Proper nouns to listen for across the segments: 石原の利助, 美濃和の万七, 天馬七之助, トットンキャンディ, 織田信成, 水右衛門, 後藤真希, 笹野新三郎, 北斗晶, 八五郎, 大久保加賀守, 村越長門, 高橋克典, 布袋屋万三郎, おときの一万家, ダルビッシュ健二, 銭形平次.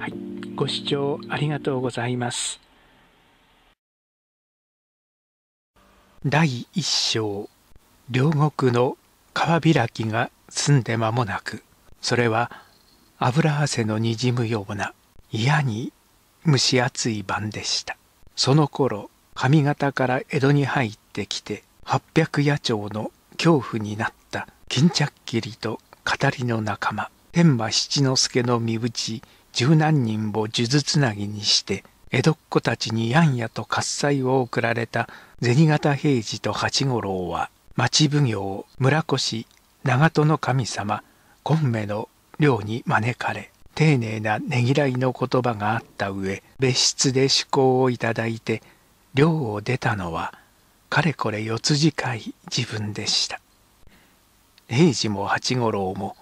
はい、ご視聴ありがとうございます。第一章、両国の川開きが済んで間もなく、それは油汗のにじむような嫌に蒸し暑い晩でした。その頃、上方から江戸に入ってきて800夜鳥の恐怖になった巾着切りと語りの仲間天馬七之助の身内十何人を数珠つなぎにして江戸っ子たちにやんやと喝采を送られた銭形平次と八五郎は町奉行村越長門の神様金目の寮に招かれ、丁寧なねぎらいの言葉があった上、別室で趣向をいただいて寮を出たのはかれこれ四つ近い自分でした。平次も八五郎も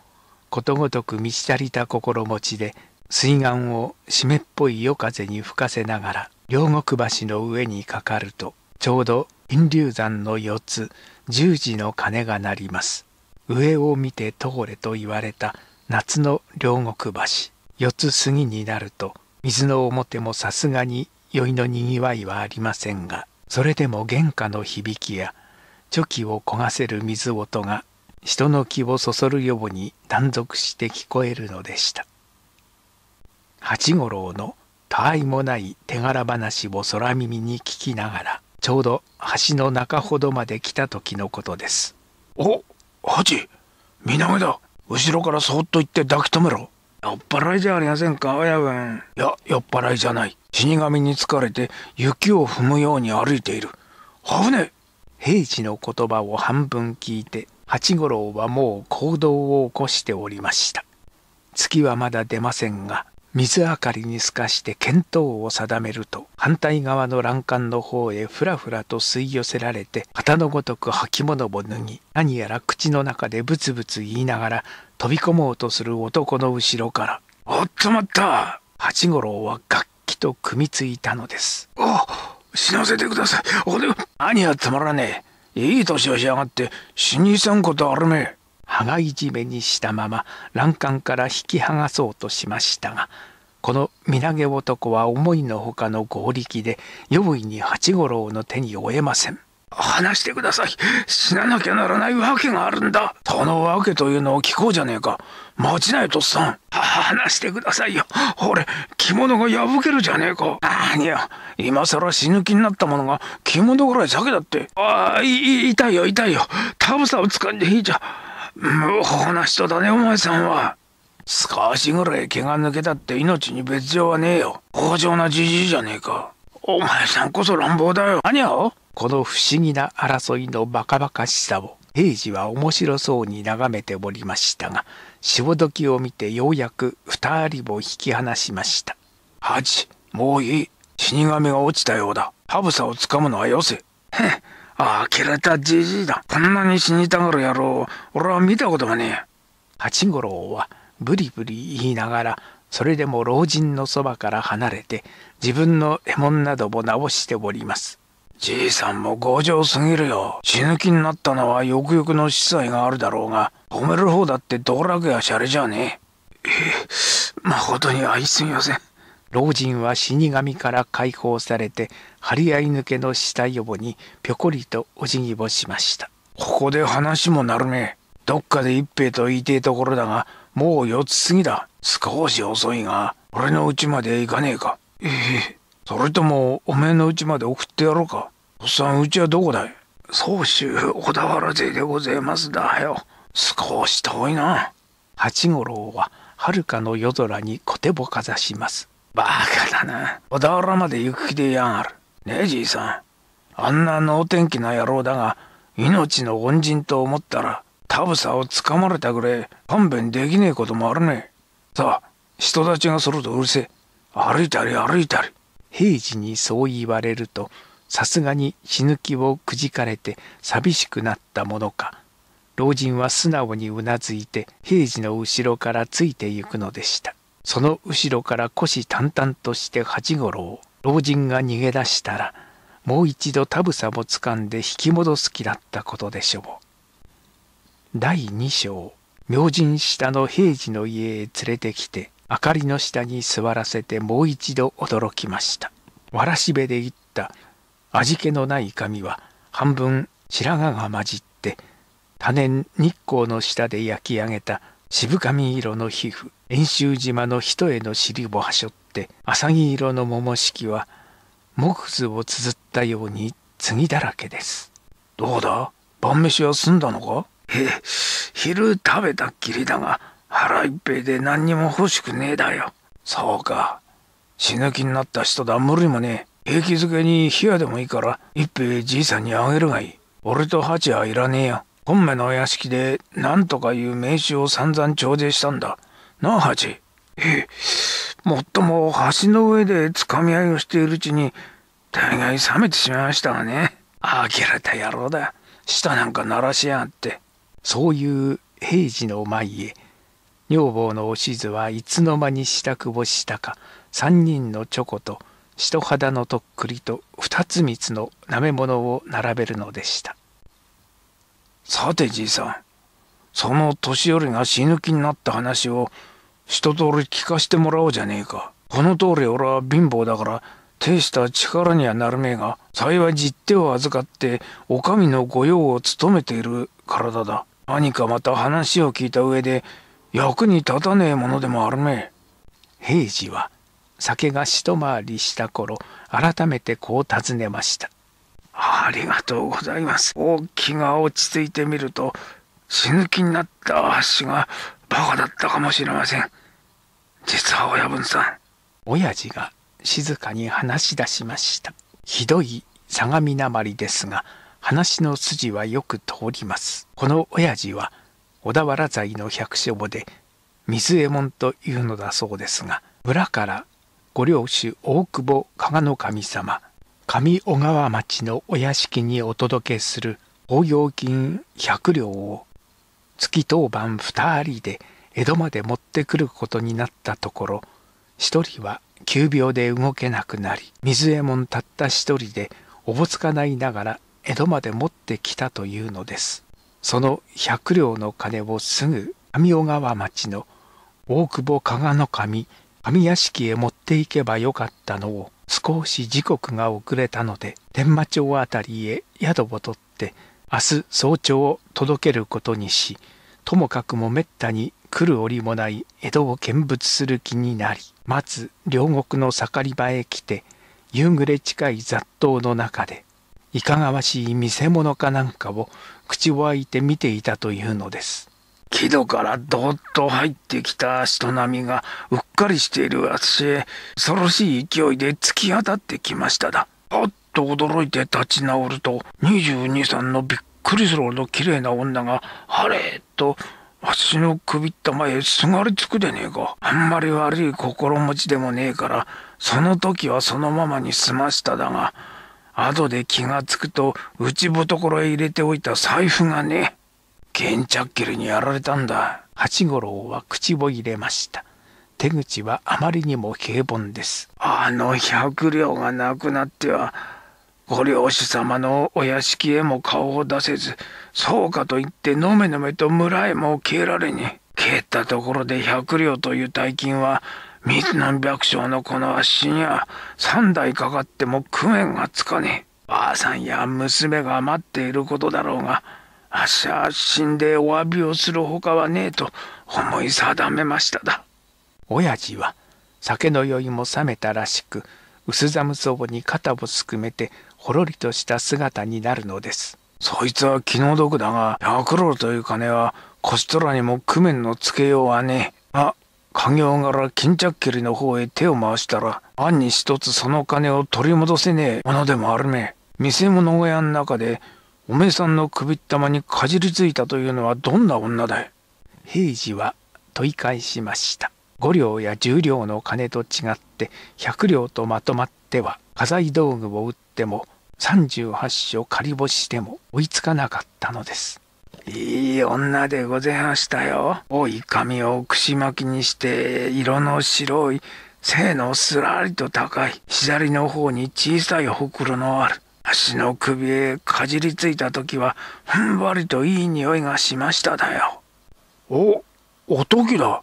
ことごとく満ち足りた心持ちで水岸を湿っぽい夜風に吹かせながら両国橋の上にかかると、ちょうど陰流山の四つ10時の鐘が鳴ります。上を見て通れと言われた夏の両国橋、四つ過ぎになると水の表もさすがに宵のにぎわいはありませんが、それでも玄関の響きやチョキを焦がせる水音が人の気をそそるように断続して聞こえるのでした。八五郎のたわいもない手柄話を空耳に聞きながら、ちょうど橋の中ほどまで来た時のことです。お、八、身投げだ。後ろからそっと行って抱き止めろ。酔っ払いじゃありませんか、親分。いや、酔っ払いじゃない。死神に疲れて雪を踏むように歩いている。危ねえ。平次の言葉を半分聞いて八五郎はもう行動を起こしておりました。月はまだ出ませんが、水明かりに透かして見当を定めると、反対側の欄干の方へふらふらと吸い寄せられて、旗のごとく履物を脱ぎ、何やら口の中でブツブツ言いながら飛び込もうとする男の後ろから「おっと待った！」八五郎は楽器と組みついたのです。お、死なせてください。おで、何やつまらねえ。いい年をしやがって死にせんことあるめえ。羽交い締めにしたまま欄干から引き剥がそうとしましたが、この身投げ男は思いのほかの強力で容易に八五郎の手に負えません。離してください。死ななきゃならないわけがあるんだ。そのわけというのを聞こうじゃねえか。待ちないとっさん。離してくださいよ。俺、着物が破けるじゃねえか。何や、今更死ぬ気になったものが着物ぐらい酒だって。ああ、痛いよ痛いよ。タブさを掴んでいいじゃ。無法な人だね、お前さんは。少しぐらい毛が抜けたって命に別状はねえよ。強情なじじいじゃねえか。お前さんこそ乱暴だよ。何や。この不思議な争いのバカバカしさを平次は面白そうに眺めておりましたが、潮時を見てようやく二人を引き離しました。八、もういい。死神が落ちたようだ。ハブサをつかむのはよせ。へっ、呆れたじじいだ。こんなに死にたがる野郎、俺は見たことがねえ。八五郎はブリブリ言いながら、それでも老人のそばから離れて自分の獲物なども直しております。じいさんも強情すぎるよ。死ぬ気になったのはよくよくの子細があるだろうが、褒める方だって道楽やシャレじゃねえ。誠に愛すみません。老人は死神から解放されて張り合い抜けの下予防にぴょこりとお辞儀をしました。ここで話もなるね。どっかで一平と言いてえところだが、もう四つ過ぎだ。少し遅いが俺の家まで行かねえか。それともおめえのうちまで送ってやろうか。おっさん、うちはどこだい。宗州小田原勢でございますだよ。少し遠いな。八五郎は遥かの夜空に小手をかざします。バカだな。小田原まで行く気でやがるねえ、じいさん。あんな能天気な野郎だが命の恩人と思ったら田房をつかまれたぐらい勘弁できねえこともあるね。さあ、人たちがそろとうるせえ。歩いたり歩いたり。平次にそう言われると、さすがに死ぬ気をくじかれて寂しくなったものか、老人は素直にうなずいて平次の後ろからついてゆくのでした。その後ろから虎視眈々として八五郎、老人が逃げ出したらもう一度田房もつかんで引き戻す気だったことでしょう。第二章、明神下の平次の家へ連れてきて明かりの下に座らせてもう一度驚きました。わらしべでいった味気のない髪は半分白髪が混じって多年日光の下で焼き上げた渋髪色の皮膚、遠州島の一重の尻をはしょって浅黄色の桃敷は木屑をつづったように継だらけです。どうだ、晩飯は済んだのか？昼食べたっきりだが腹いっぺいで何にも欲しくねえだよ。そうか、死ぬ気になった人だ、無理もねえ。平気づけに冷やでもいいから一杯じいさんにあげるがいい。俺と鉢はいらねえよ。本目の屋敷で何とかいう名刺を散々徴税したんだなあ、鉢。もっとも橋の上でつかみ合いをしているうちに大概冷めてしまいましたがね。呆れた野郎だ、舌なんか鳴らしやがって。そういう平次の前へ女房のおしずはいつの間に支度をしたか、三人のチョコと人肌のとっくりと二つ蜜のなめ物を並べるのでした。さてじいさん、その年寄りが死ぬ気になった話を一通り聞かしてもらおうじゃねえか。この通り俺は貧乏だから大した力にはなるめえが、幸い実手を預かってお上の御用を務めている体だ。何かまた話を聞いた上で役に立たねえものでもあるめえ。平次は酒が一回りした頃、改めてこう尋ねました。ありがとうございます。お気が落ち着いてみると死ぬ気になった足がバカだったかもしれません。実は親分さん。親父が静かに話し出しました。ひどい相模なまりですが、話の筋はよく通ります。この親父は小田原在の百姓で水右衛門というのだそうですが、裏からご領主大久保加賀守様上小川町のお屋敷にお届けする公用金100両を月当番2人で江戸まで持ってくることになったところ、一人は急病で動けなくなり、水右衛門たった一人でおぼつかないながら江戸まで持ってきたというのです。その100両の金をすぐ上小川町の大久保加賀守上屋敷へ持っていけばよかったのを、少し時刻が遅れたので伝馬町あたりへ宿を取って明日早朝届けることにし、ともかくもめったに来る折もない江戸を見物する気になり、まず両国の盛り場へ来て夕暮れ近い雑踏の中でいかがわしい見せ物かなんかを口を開いて見ていたというのです。木戸からどっと入ってきた人波がうっかりしている私へ恐ろしい勢いで突き当たってきましただ。あっと驚いて立ち直ると22、23のびっくりするほど綺麗な女があれと私の首ったまへすがりつくでねえか。あんまり悪い心持ちでもねえからその時はそのままに済ましただが、後で気がつくと内懐へ入れておいた財布がね、けんちゃっきりにやられたんだ。八五郎は口を入れました。手口はあまりにも平凡です。あの百両がなくなってはご領主様のお屋敷へも顔を出せず、そうかと言ってのめのめと村へも消えられに消えたところで、百両という大金は水何百升のこのあっしには三代かかっても工面がつかねえ。ばあさんや娘が待っていることだろうが、あっしは死んでお詫びをするほかはねえと思い定めましただ。親父は酒の酔いも冷めたらしく、薄寒そうに肩をすくめてほろりとした姿になるのです。そいつは気の毒だが百両という金はこしとらにも工面のつけようはねえ。まあ家業柄巾着切りの方へ手を回したら暗に一つその金を取り戻せねえものでもあるめえ。見せ物小屋の中でおめえさんの首ったまにかじりついたというのはどんな女だい。平次は問い返しました。5両や10両の金と違って100両とまとまっては家財道具を売っても38所借りをしても追いつかなかったのです。いい女でございましたよ。多い髪を串巻きにして色の白い背のすらりと高い、左の方に小さいほくろのある、足の首へかじりついた時はふんわりといい匂いがしましただよ。おときだ、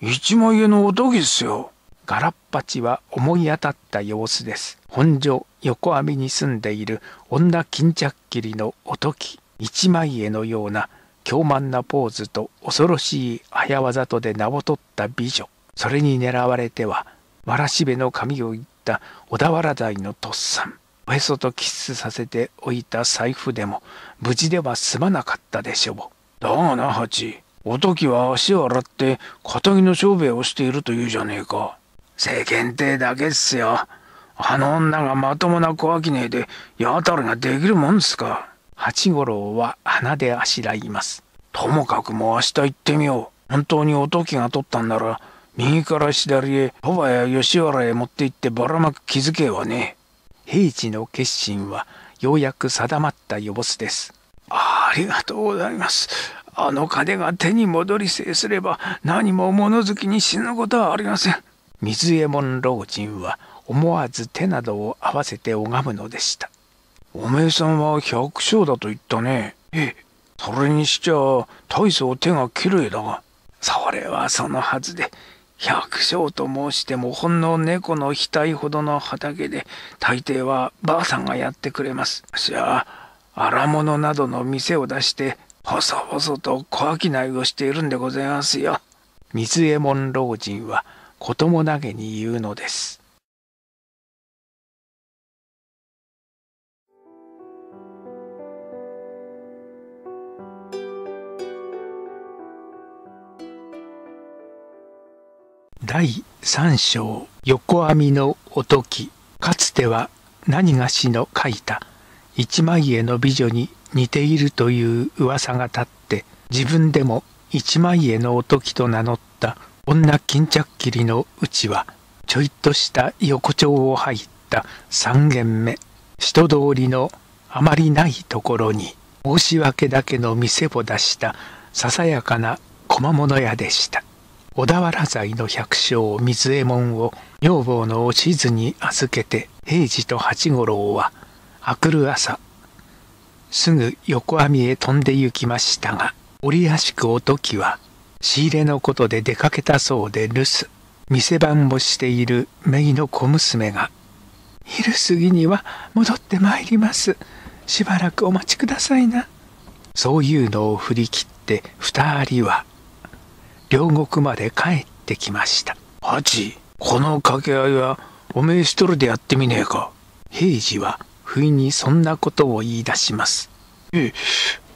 一万家のおとぎっすよ。ガラッパチは思い当たった様子です。本所横網に住んでいる女巾着切りのおとき。一万家のような凶蛮なポーズと恐ろしい早業とで名を取った美女。それに狙われては、わらしべの髪をいった小田原台のとっさん。おへそとキスさせておいた財布でも、無事では済まなかったでしょう。だがな、八。おときは足を洗って、仇の商売をしているというじゃねえか。世間体だけっすよ。あの女がまともな小商いで、やたらができるもんすか。八五郎は鼻であしらいます。ともかくもう明日行ってみよう。本当におときが取ったんなら、右から左へ、鳥羽や吉原へ持って行ってばらまく気づけはね。平次の決心は、ようやく定まった様子です。ありがとうございます。あの金が手に戻りせいすれば、何も物好きに死ぬことはありません。水右衛門老人は思わず手などを合わせて拝むのでした。おめえさんは百姓だと言ったね。ええ、それにしちゃ大層手がきれいだが。それはそのはずで、百姓と申してもほんの猫の額ほどの畑で、大抵はばあさんがやってくれます。じゃあ荒物などの店を出して細々と小商いをしているんでございますよ。水右衛門老人はこともなげに言うのです。第三章横網のおとき。かつては何がしの書いた一万家の美女に似ているという噂が立って、自分でも一万家のおときと名乗った女巾着切りのうちは、ちょいっとした横丁を入った三軒目、人通りのあまりないところに申し訳だけの店を出したささやかな小物屋でした。小田原財の百姓水右衛門を女房のおしずに預けて、平次と八五郎はあくる朝すぐ横網へ飛んで行きましたが、折やしくおときは仕入れのことで出かけたそうで留守。店番をしている姪の小娘が「昼過ぎには戻ってまいります。しばらくお待ちくださいな」そういうのを振り切って二人は両国まで帰ってきました。八、この掛け合いはおめえ一人でやってみねえか。平次は不意にそんなことを言い出します。え、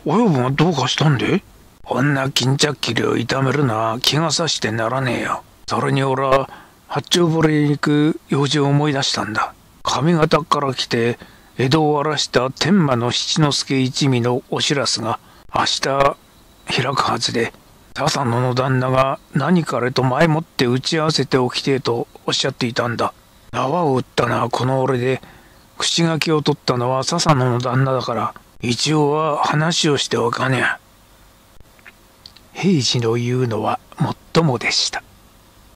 お女房はどうかしたんで？女巾着切りを痛めるのは気がさしてならねえよ。それに俺は八丁堀に行く用事を思い出したんだ。上方から来て江戸を荒らした天満の七之助一味のお知らすが明日開くはずで、笹野の旦那が何かれと前もって打ち合わせておきてえとおっしゃっていたんだ。縄を打ったのはこの俺で、口書きを取ったのは笹野の旦那だから、一応は話をしておかねえ。平次の言うのはもっともでした。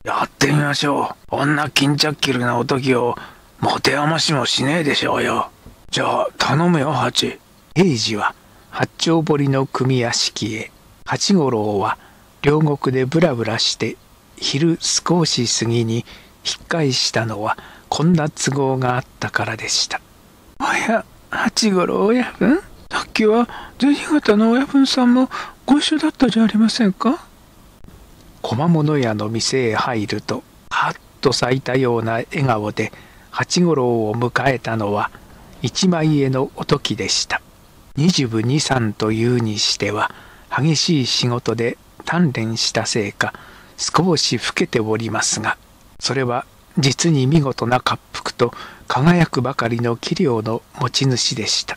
やってみましょう。女巾着切りのおときを持て余しもしねえでしょうよ。じゃあ頼むよ、八。平次は八丁堀の組屋敷へ。八五郎は両国でブラブラして昼少し過ぎに引っ返したのはこんな都合があったからでした。おや、八五郎親分、さっきは銭形の親分さんもご一緒だったじゃありませんか。小物屋の店へ入ると、はっと咲いたような笑顔で八五郎を迎えたのは一万家のおときでした。22、23というにしては激しい仕事で鍛錬したせいか少し老けておりますが、それは実に見事な恰幅と輝くばかりの器量の持ち主でした。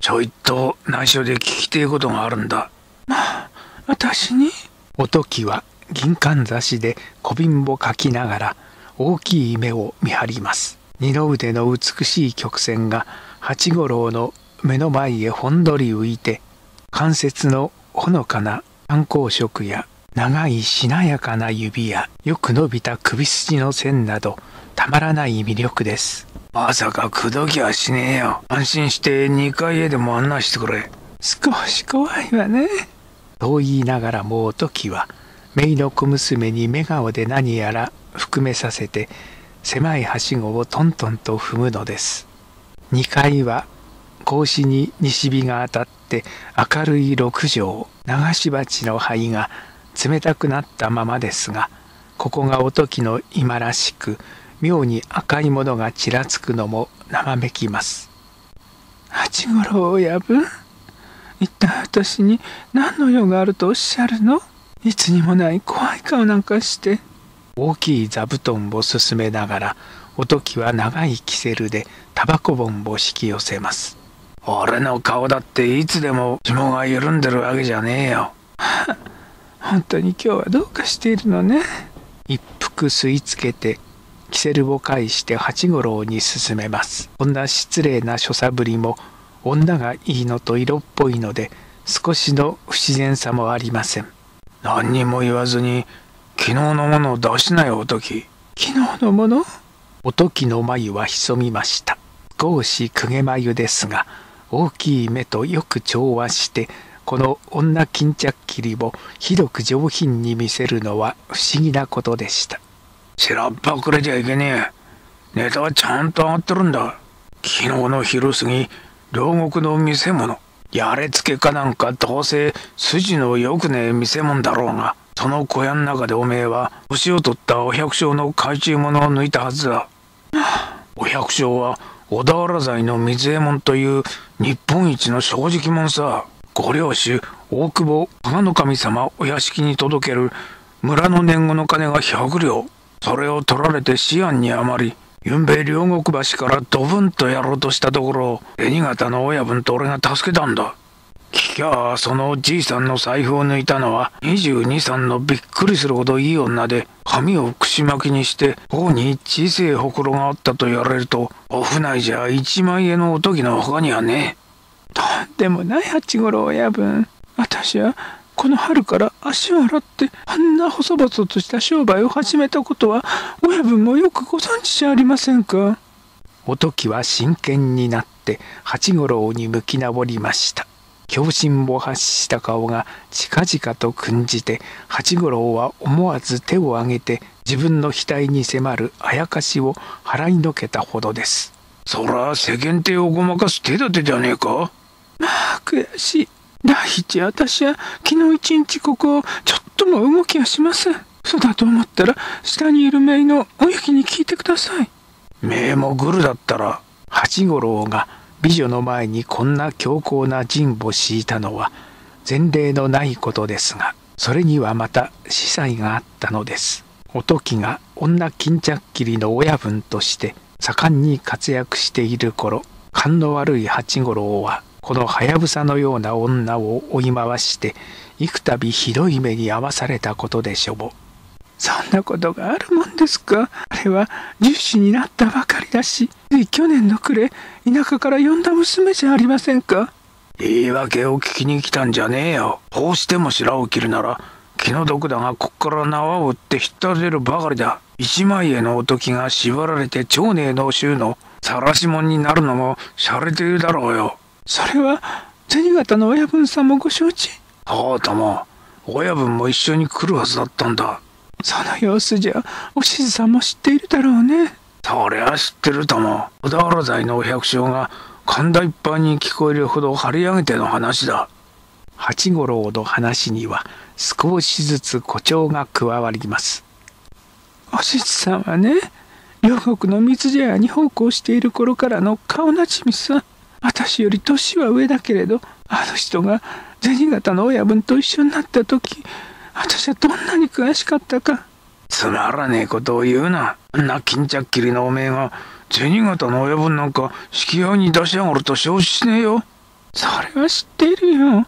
ちょいと内緒で聞きてえことがあるんだ。まあ、私に？おときは銀冠差しで小瓶をかきながら大きい目を見張ります。二の腕の美しい曲線が八五郎の目の前へほんどり浮いて、関節のほのかな炭鉱色や長いしなやかな指やよく伸びた首筋の線などたまらない魅力です。まさか口説きはしねえよ。安心して2階へでも案内してくれ。少し怖いわね。と言いながらもおときは姪の小娘に目顔で何やら含めさせて、狭いはしごをトントンと踏むのです。2階は格子に西日が当たって明るい6畳、流し鉢の灰が冷たくなったままですが、ここがおときの今らしく、妙に赤いものがちらつくのも眺めきます。八五郎親分、一体私に何の用があるとおっしゃるの？いつにもない怖い顔なんかして。大きい座布団を進めながら、おときは長いキセルでタバコ盆を引き寄せます。俺の顔だっていつでも紐が緩んでるわけじゃねえよ。本当に今日はどうかしているのね。一服吸い付けて、キセルを返して八五郎に勧めます。こんな失礼な所作ぶりも、女がいいのと色っぽいので、少しの不自然さもありません。何にも言わずに、昨日のものを出しなよ、おとき。昨日のもの？おときの眉は潜みました。少しくげ眉ですが、大きい目とよく調和して、この女巾着切りをひどく上品に見せるのは不思議なことでした。白っぱくれちゃいけねえ。ネタはちゃんと上がってるんだ。昨日の昼過ぎ、両国の見せ物。やれつけかなんかどうせ筋のよくねえ見せ物だろうが。その小屋の中でおめえは年を取ったお百姓の懐中物を抜いたはずだ。お百姓は小田原財の水右衛門という日本一の正直者さ。ご領主大久保加賀守様お屋敷に届ける村の年貢の金が100両、それを取られて思案に余り、ゆんべ両国橋からドブンとやろうとしたところ、銭形の親分と俺が助けたんだ。聞きゃあそのじいさんの財布を抜いたのは22、3のびっくりするほどいい女で、髪を串巻きにして頬に小せえほくろがあったと言われると、お府内じゃ1万円のおときの他にはねえ。とんでもない八五郎親分、私はこの春から足を洗ってあんな細々とした商売を始めたことは親分もよくご存知じゃありませんか。おときは真剣になって八五郎に向き直りました。狂心を発した顔が近々と訓じて、八五郎は思わず手を挙げて自分の額に迫るあやかしを払いのけたほどです。そら世間体をごまかす手立てじゃねえか。まあ悔しい。第一、私は昨日一日ここをちょっとも動きはしません。嘘だと思ったら下にいる姪のおゆきに聞いてください。姪もグルだったら。八五郎が美女の前にこんな強硬な陣を敷いたのは前例のないことですが、それにはまた子細があったのです。おときが女巾着切りの親分として盛んに活躍している頃、勘の悪い八五郎はこのはやぶさのような女を追い回して幾たびひどい目に遭わされたことでしょう。そんなことがあるもんですか。あれは十四になったばかりだし、つい去年の暮れ田舎から呼んだ娘じゃありませんか。言い訳を聞きに来たんじゃねえよ。こうしても白を切るなら気の毒だが、こっから縄を打って引っ立てるばかりだ。一枚絵のおときが縛られて町内の衆の晒し者になるのも洒落ているだろうよ。それは銭形の親分さんもご承知。ああ、たま親分も一緒に来るはずだったんだ。その様子じゃおしずさんも知っているだろうね。そりゃ知ってるとも。小田原財のお百姓が神田一般に聞こえるほど張り上げての話だ。八五郎の話には少しずつ誇張が加わります。おしずさんはね、両国の水茶屋に奉公している頃からの顔なじみさ。私より年は上だけれど、あの人が銭形の親分と一緒になった時、私はどんなに悔しかったか。つまらねえことを言うな。あんな巾着切りのおめえが銭形の親分なんか引き合いに出しやがると承知しねえよ。それは知っているよ。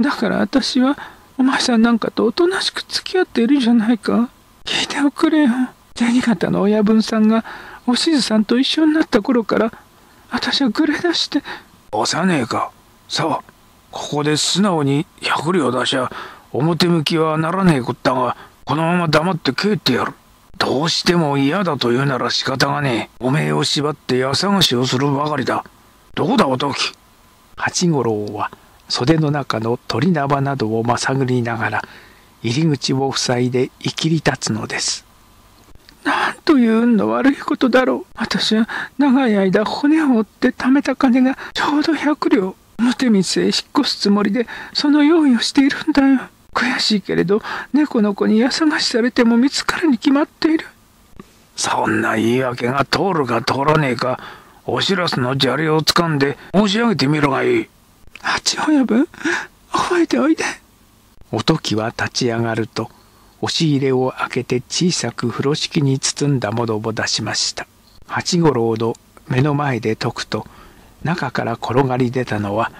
だから私はお前さんなんかとおとなしく付き合っているじゃないか。聞いておくれよ。銭形の親分さんがおしずさんと一緒になった頃から、私はぐれ出して。幼えか。さあ、ここで素直に100両出しゃ表向きはならねえことだが、このまま黙って帰ってやる。どうしても嫌だと言うなら仕方がねえ。おめえを縛って家探しをするばかりだ。どこだおとき。八五郎は袖の中の鳥縄などをまさぐりながら入り口を塞いでいきり立つのです。なんという運の悪いことだろう。私は長い間骨を折って貯めた金がちょうど100両。表水へ引っ越すつもりでその用意をしているんだよ。悔しいけれど猫の子に家探しされても見つかるに決まっている。そんな言い訳が通るか通らねえか、おしらすの砂利をつかんで申し上げてみろがいい。八親分、覚えておいで。おときは立ち上がると押し入れを開けて小さく風呂敷に包んだものを出しました。八五郎の目の前で解くと中から転がり出たのは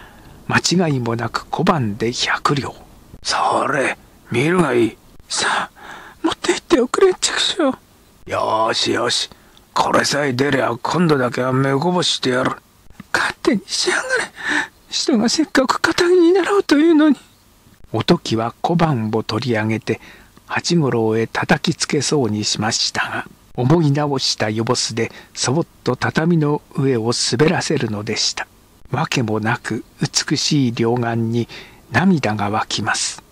間違いもなく小判で100両。それ見るがいい。さあ持って行っておくれちゃくしょう。よしよし、これさえ出りゃ今度だけは目こぼしてやる。勝手にしやがれ。人がせっかく堅気になろうというのに。おときは小判を取り上げて八五郎へ叩きつけそうにしましたが、思い直したよぼすでそっと畳の上を滑らせるのでした。わけもなく美しい両眼に涙が湧きます。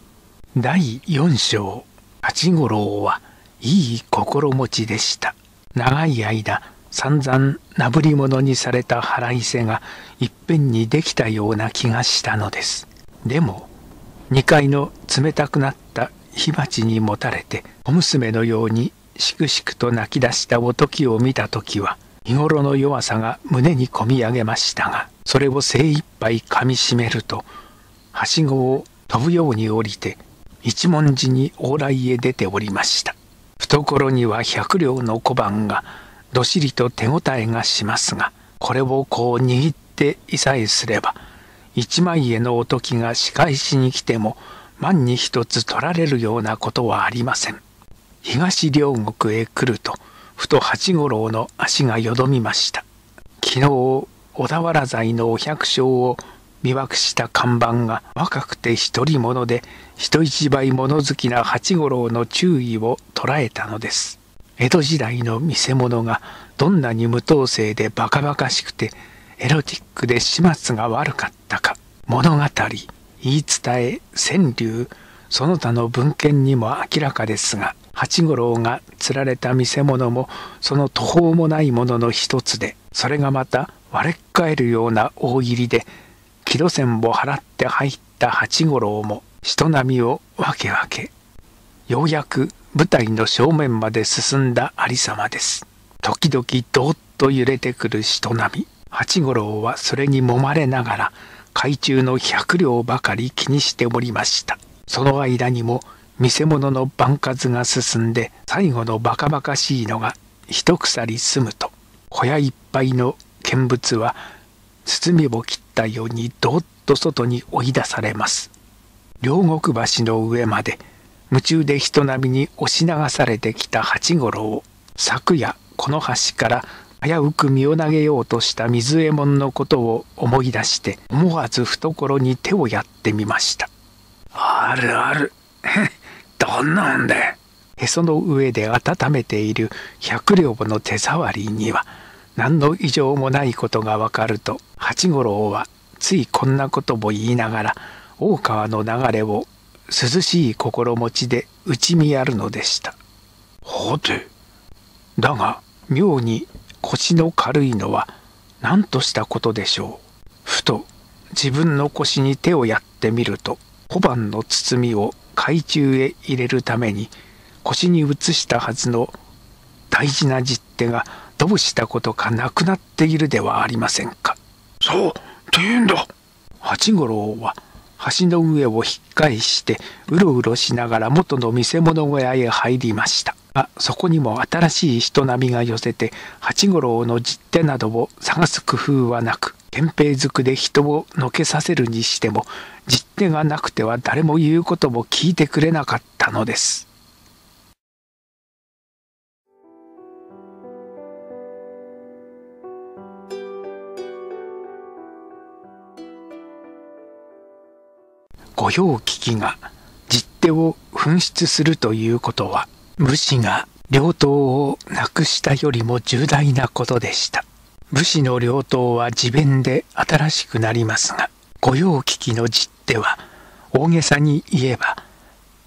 第4章、八五郎はいい心持ちでした。長い間散々なぶり物にされた腹いせがいっぺんにできたような気がしたのです。でも2階の冷たくなった火鉢にもたれて小娘のようにしくしくと泣き出したおときを見た時は日頃の弱さが胸にこみ上げましたが、それを精一杯かみしめるとはしごを飛ぶように降りて一文字に往来へ出ておりました。懐には100両の小判がどしりと手応えがしますが、これをこう握っていさえすれば一枚絵のおときが仕返しに来ても万に一つ取られるようなことはありません。東両国へ来るとふと八五郎の足がよどみました。昨日小田原財のお百姓を魅惑した看板が若くて独り者で人一倍物好きな八五郎の注意を捉えたのです。江戸時代の見せ物がどんなに無統制でバカバカしくてエロティックで始末が悪かったか、物語、言い伝え、川柳、その他の文献にも明らかですが、八五郎が釣られた見せ物もその途方もないものの一つで、それがまた割れっかえるような大入りで木戸銭を払って入った八五郎も人並みをわけわけ、ようやく舞台の正面まで進んだありさまです。時々どーっと揺れてくる人並み、八五郎はそれに揉まれながら海中の100両ばかり気にしておりました。その間にも見せ物の番数が進んで最後のバカバカしいのが一鎖済むと、小屋いっぱいの見物は包みを切ったようにどっと外に追い出されます。両国橋の上まで夢中で人並みに押し流されてきた八五郎を、昨夜この橋から危うく身を投げようとした水右衛門のことを思い出して思わず懐に手をやってみました。あるあるどんなんだ。へその上で温めている100両の手触りには何の異常もないことがわかると、八五郎はついこんなことも言いながら大川の流れを涼しい心持ちで打ち見やるのでした。はて、だが妙に腰の軽いのは何としたことでしょう。ふと自分の腰に手をやってみると、小判の包みを海中へ入れるために腰に移したはずの大事な実手がどうしたことかなくなっているではありませんか。そうというんだ。八五郎は橋の上を引っ返してうろうろしながら元の見せ物小屋へ入りました。あ、そこにも新しい人並みが寄せて八五郎の実手などを探す工夫はなく、憲兵づくで人をのけさせるにしても実手がなくては誰も言うことも聞いてくれなかったのです。御用聞きが実手を紛失するということは、武士が領頭をなくしたよりも重大なことでした。武士の領頭は自弁で新しくなりますが、御用聞きの実手は大げさに言えば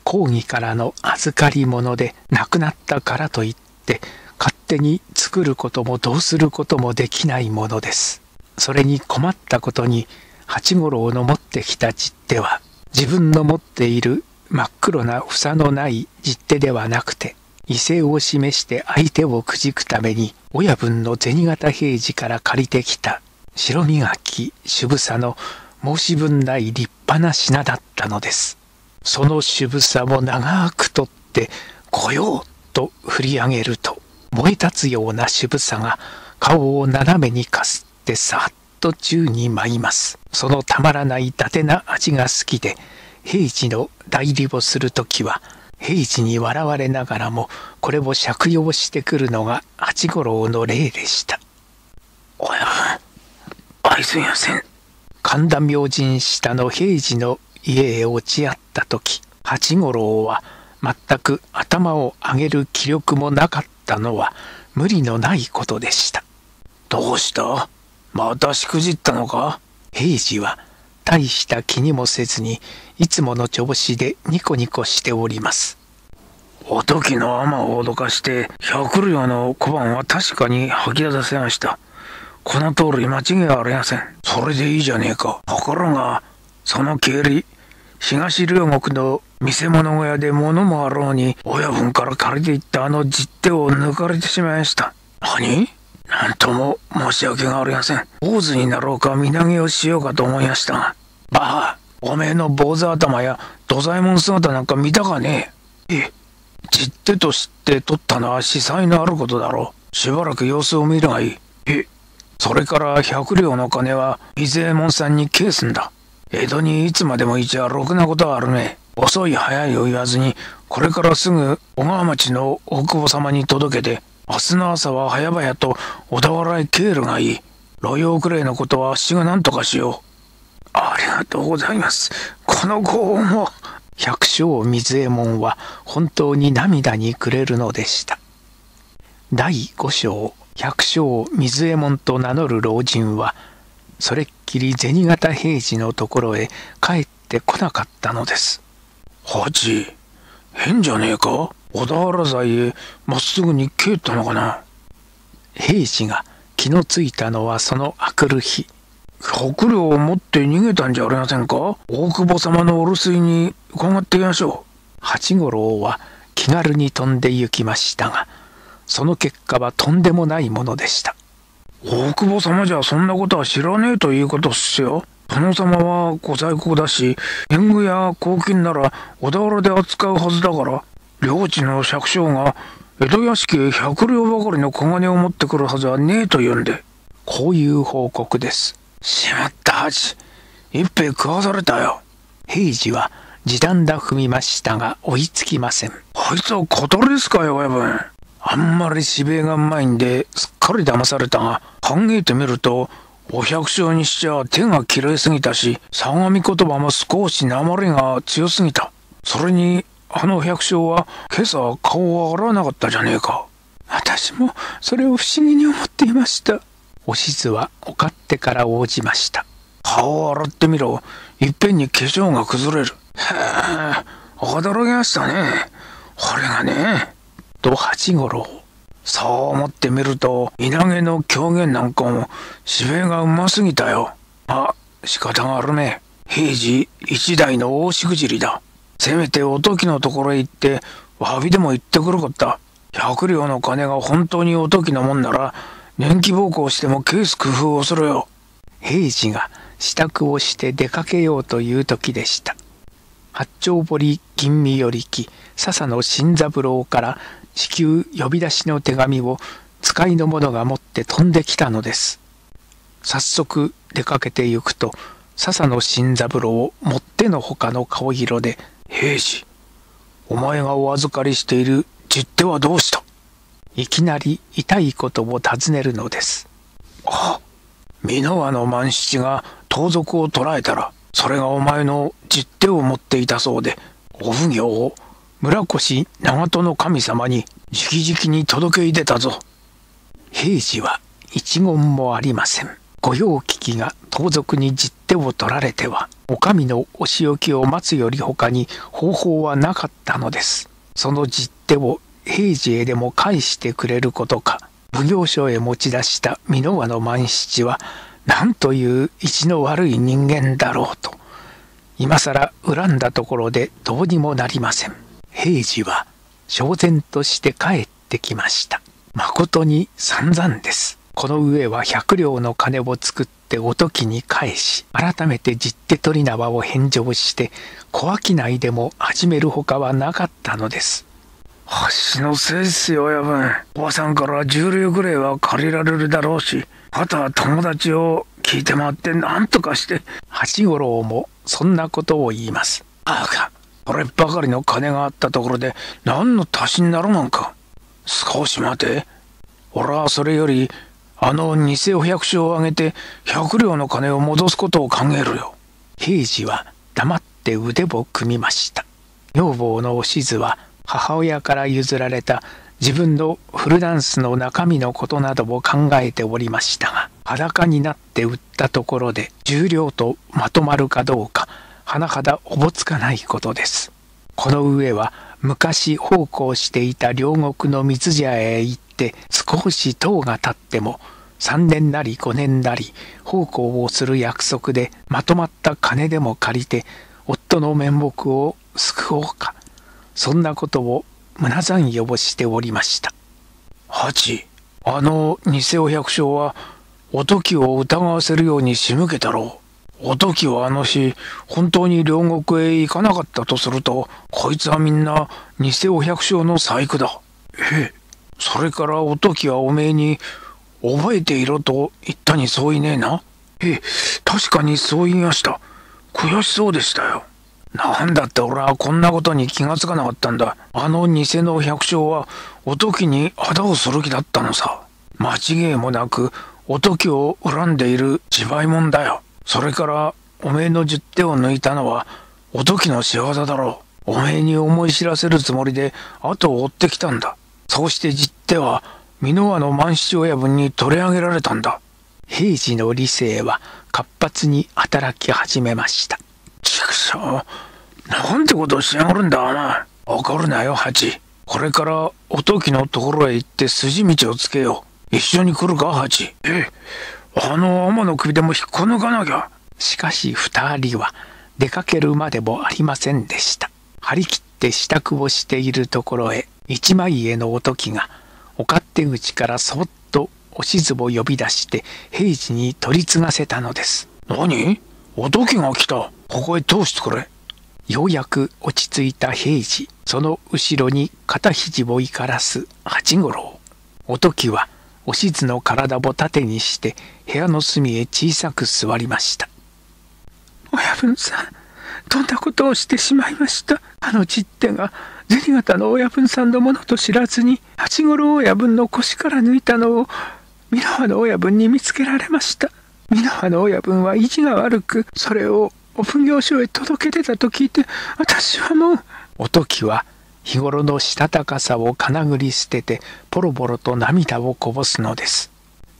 公儀からの預かり物でなくなったからといって勝手に作ることもどうすることもできないものです。それに困ったことに八五郎の持ってきた実手は自分の持っている真っ黒な房のない実手ではなくて、威勢を示して相手をくじくために親分の銭形平次から借りてきた白磨き渋さの申し分ない立派な品だったのです。その渋さも長く取って「来よう」と振り上げると、燃え立つような渋さが顔を斜めにかすってさっと宙に舞います。そのたまらない伊達な味が好きで、平次の代理をするときは平次に笑われながらもこれを借用してくるのが八五郎の例でした。親分、あいすいません。神田明神下の平次の家へ落ち合ったとき、八五郎は全く頭を上げる気力もなかったのは無理のないことでした。どうした？またしくじったのか？平次は大した気にもせずにいつもの調子でニコニコしております。おときの尼を脅かして百両の小判は確かに吐き出せました。この通り間違いありません。それでいいじゃねえか。ところがその帰り、東両国の見せ物小屋で物もあろうに親分から借りていったあの実手を抜かれてしまいました。何？なんとも申し訳がありません。坊主になろうか身投げをしようかと思いましたが。バカ、おめえの坊主頭や土左衛門姿なんか見たかねえ。実手と知って取ったのは司祭のあることだろう。しばらく様子を見るがいい。それから百両の金は伊右衛門さんに返すんだ。江戸にいつまでもいちゃろくなことはあるね。遅い早いを言わずにこれからすぐ小川町の大久保様に届けて、明日の朝は早々と小田原へ帰るがいい。路用くらいのことはあっしが何とかしよう。ありがとうございます。このご恩も。百姓水右衛門は本当に涙にくれるのでした。第5章、百姓水右衛門と名乗る老人はそれっきり銭形平次のところへ帰ってこなかったのです。八、変じゃねえか。小田原財へまっすぐに帰ったのかな。平次が気のついたのはそのあくる日。百両を持って逃げたんじゃありませんか。大久保様のお留守居に伺ってみましょう。八五郎は気軽に飛んで行きましたが、その結果はとんでもないものでした。大久保様じゃそんなことは知らねえということっすよ。殿様はご在庫だし、天狗や公金なら小田原で扱うはずだから、領地の百姓が江戸屋敷へ百両ばかりの小金を持ってくるはずはねえと言うんで。こういう報告です。しまった八、一杯食わされたよ。平次は時短だ踏みましたが追いつきません。あいつは小鳥ですかよ親分。あんまりしべえがうまいんですっかり騙されたが、考えてみるとお百姓にしちゃ手がきれいすぎたし、相模言葉も少し訛りが強すぎた。それにあの百姓は今朝顔を洗わなかったじゃねえか。私もそれを不思議に思っていました。おしずはお勝手から応じました。顔を洗ってみろ。いっぺんに化粧が崩れる。へえ、驚きましたね。これがねと八五郎。そう思ってみると稲毛の狂言なんかもしべがうますぎたよ。あ、仕方があるね。平次一代の大しくじりだ。せめておときのところへ行って詫びでも行ってくるこった。百両の金が本当におときのもんなら年季奉公しても返す工夫をするよ。平次が支度をして出かけようという時でした。八丁堀吟味与力笹野新三郎から至急呼び出しの手紙を使いの者が持って飛んできたのです。早速出かけてゆくと、笹野新三郎をもってのほかの顔色で、平次、お前がお預かりしている実手はどうした？いきなり痛いことを尋ねるのです。ああ、美濃和の万七が盗賊を捕らえたら、それがお前の実手を持っていたそうで、お奉行を村越長門の神様に直々に届け出たぞ。平次は一言もありません。御用聞きが盗賊に実手を取られてはお上のお仕置きを待つよりほかに方法はなかったのです。その実手を平時へでも返してくれることか。奉行所へ持ち出した美濃和の万七はなんという意地の悪い人間だろうと今更恨んだところでどうにもなりません。平次は焦然として帰ってきました。まことに散々です。この上は百両の金を作っておときに返し、改めて実手取り縄を返上して小商いでも始めるほかはなかったのです。橋のせいっすよ、親分。おばさんから10両ぐらいは借りられるだろうし、あとは友達を聞いて回ってなんとかして。八五郎もそんなことを言います。ああか、こればかりの金があったところで何の足しにならなんか。少し待て。俺はそれより偽500紙をあげて100両の金を戻すことを考えるよ。平次は黙って腕を組みました。女房のおしずは母親から譲られた自分のフルダンスの中身のことなどを考えておりましたが、裸になって売ったところで10両とまとまるかどうか甚だおぼつかないことです。この上は昔奉公していた両国の三津屋へ行って少し等が経っても3年なり5年なり奉公をする約束でまとまった金でも借りて夫の面目を救おうか、そんなことを胸残余をしておりました。八、偽500紙はおときを疑わせるように仕向けたろう。おときはあの日本当に両国へ行かなかったとすると、こいつはみんな偽500紙の細工だ。ええ、それからおときはおめえに覚えていろと言ったに相違ねえな。ええ、確かにそう言いました。悔しそうでしたよ。なんだって俺はこんなことに気がつかなかったんだ。偽の百姓はおときに仇をする気だったのさ。間違いもなくおときを恨んでいる自売もんだよ。それからおめえの十手を抜いたのはおときの仕業だろう。おめえに思い知らせるつもりで後を追ってきたんだ。そうして十手は美濃和の万七親分に取り上げられたんだ。平次の理性は活発に働き始めました。畜生、なんてことをしやがるんだお前。怒るなよ八。これからおときのところへ行って筋道をつけよう。一緒に来るか八。ええ、天の首でも引っこ抜かなきゃ。しかし二人は出かけるまでもありませんでした。張り切って支度をしているところへ一枚家のおときがお勝手口からそっとおしずを呼び出して平次に取り継がせたのです。何？おときが来た。ここへ通してくれ。ようやく落ち着いた平次、その後ろに肩肘を怒らす八五郎。おときはおしずの体を盾にして部屋の隅へ小さく座りました。親分さん、どんなことをしてしまいました。実手が銭形の親分さんのものと知らずに八五郎親分の腰から抜いたのを美濃和の親分に見つけられました。美濃和の親分は意地が悪くそれをお奉行所へ届け出たと聞いて、私はもう。おときは日頃のしたたかさをかなぐり捨ててポロポロと涙をこぼすのです。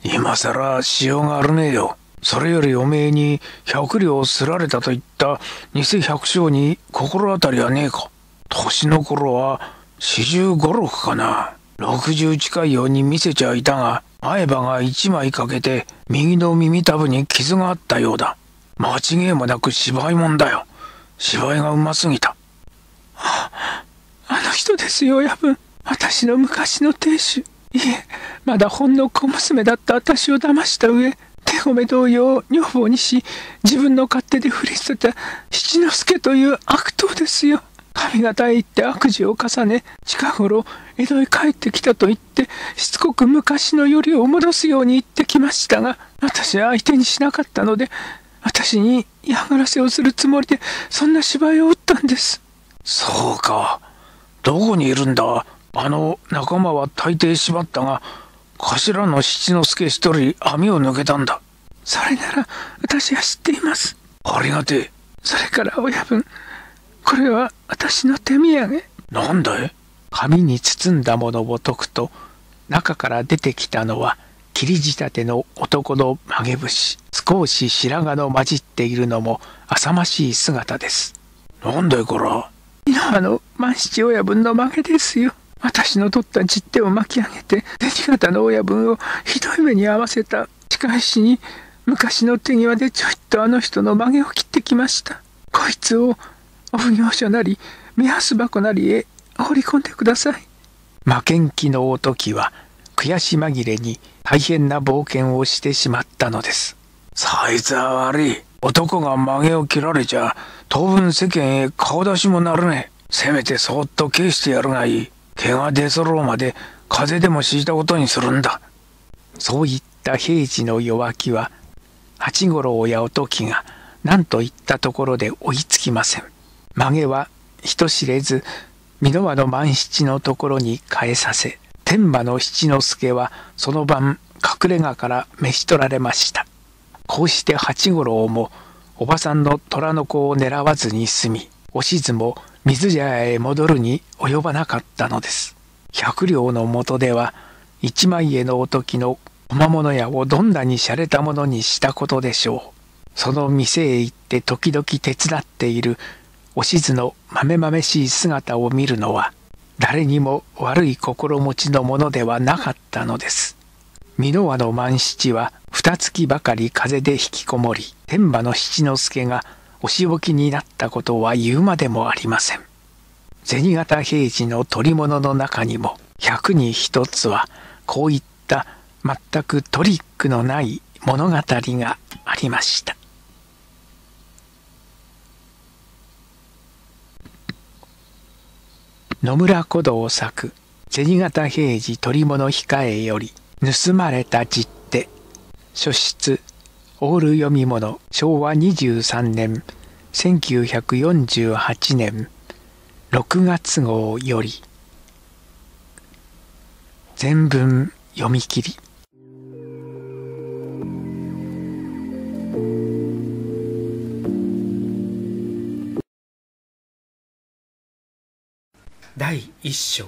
今さらしようがあるねえよ。それよりおめえに100両すられたと言った偽百姓に心当たりはねえか。年の頃は45、6かな。60近いように見せちゃいたが、前歯が1枚かけて右の耳たぶに傷があったようだ。間違いもなく芝居もんだよ。芝居がうますぎた。あの人ですよ親分。私の昔の亭主、いえまだほんの小娘だった私を騙した上、手ごめ同様を女房にし自分の勝手で振り捨てた七之助という悪党ですよ。上方へ行って悪事を重ね、近頃江戸へ帰ってきたと言ってしつこく昔のよりを戻すように言ってきましたが、私は相手にしなかったので、私に嫌がらせをするつもりでそんな芝居を打ったんです。そうか。どこにいるんだ。仲間は大抵縛ったが頭の七之助一人網を抜けたんだ。それなら私は知っています。ありがてえ。それから親分、これは私の手土産。なんだい。紙に包んだものを解くと中から出てきたのは切り仕立ての男の曲げ節、少し白髪の混じっているのも浅ましい姿です。なんだいこら。今の万七親分の曲げですよ。私の取った十手を巻き上げて、銭形の親分をひどい目に合わせた仕返しに、昔の手際でちょいっとあの人の曲げを切ってきました。こいつをお奉行所なり目安箱なりへ放り込んでください。負けん気のおときは悔し紛れに大変な冒険をしてしまったのです。サイズは悪い。男が曲げを切られちゃ当分世間へ顔出しもなるね。せめてそっと消してやるがいい。毛が出そろうまで風邪でも敷いたことにするんだ。そういった平次の弱気は八五郎やおときが何と言ったところで追いつきません。曲げは人知れず美濃和の万七のところに変えさせ、天馬の七之助はその晩隠れ家から召し取られました。こうして八五郎もおばさんの虎の子を狙わずに済み、おしずも水茶屋へ戻るに及ばなかったのです。百両の元では一枚絵のおときの小間物屋をどんなに洒落たものにしたことでしょう。その店へ行って時々手伝っているおしずのまめまめしい姿を見るのは誰にも悪い心持ちのものではなかったのです。美濃和の万七は二月ばかり風で引きこもり、天馬の七之助がお仕置きになったことは言うまでもありません。銭形平次の捕り物の中にも百に一つはこういった全くトリックのない物語がありました。野村古道作「銭形平次捕物控え」より盗まれた十手、書室オール読み物、昭和23年1948年6月号より全文読み切り。第一章。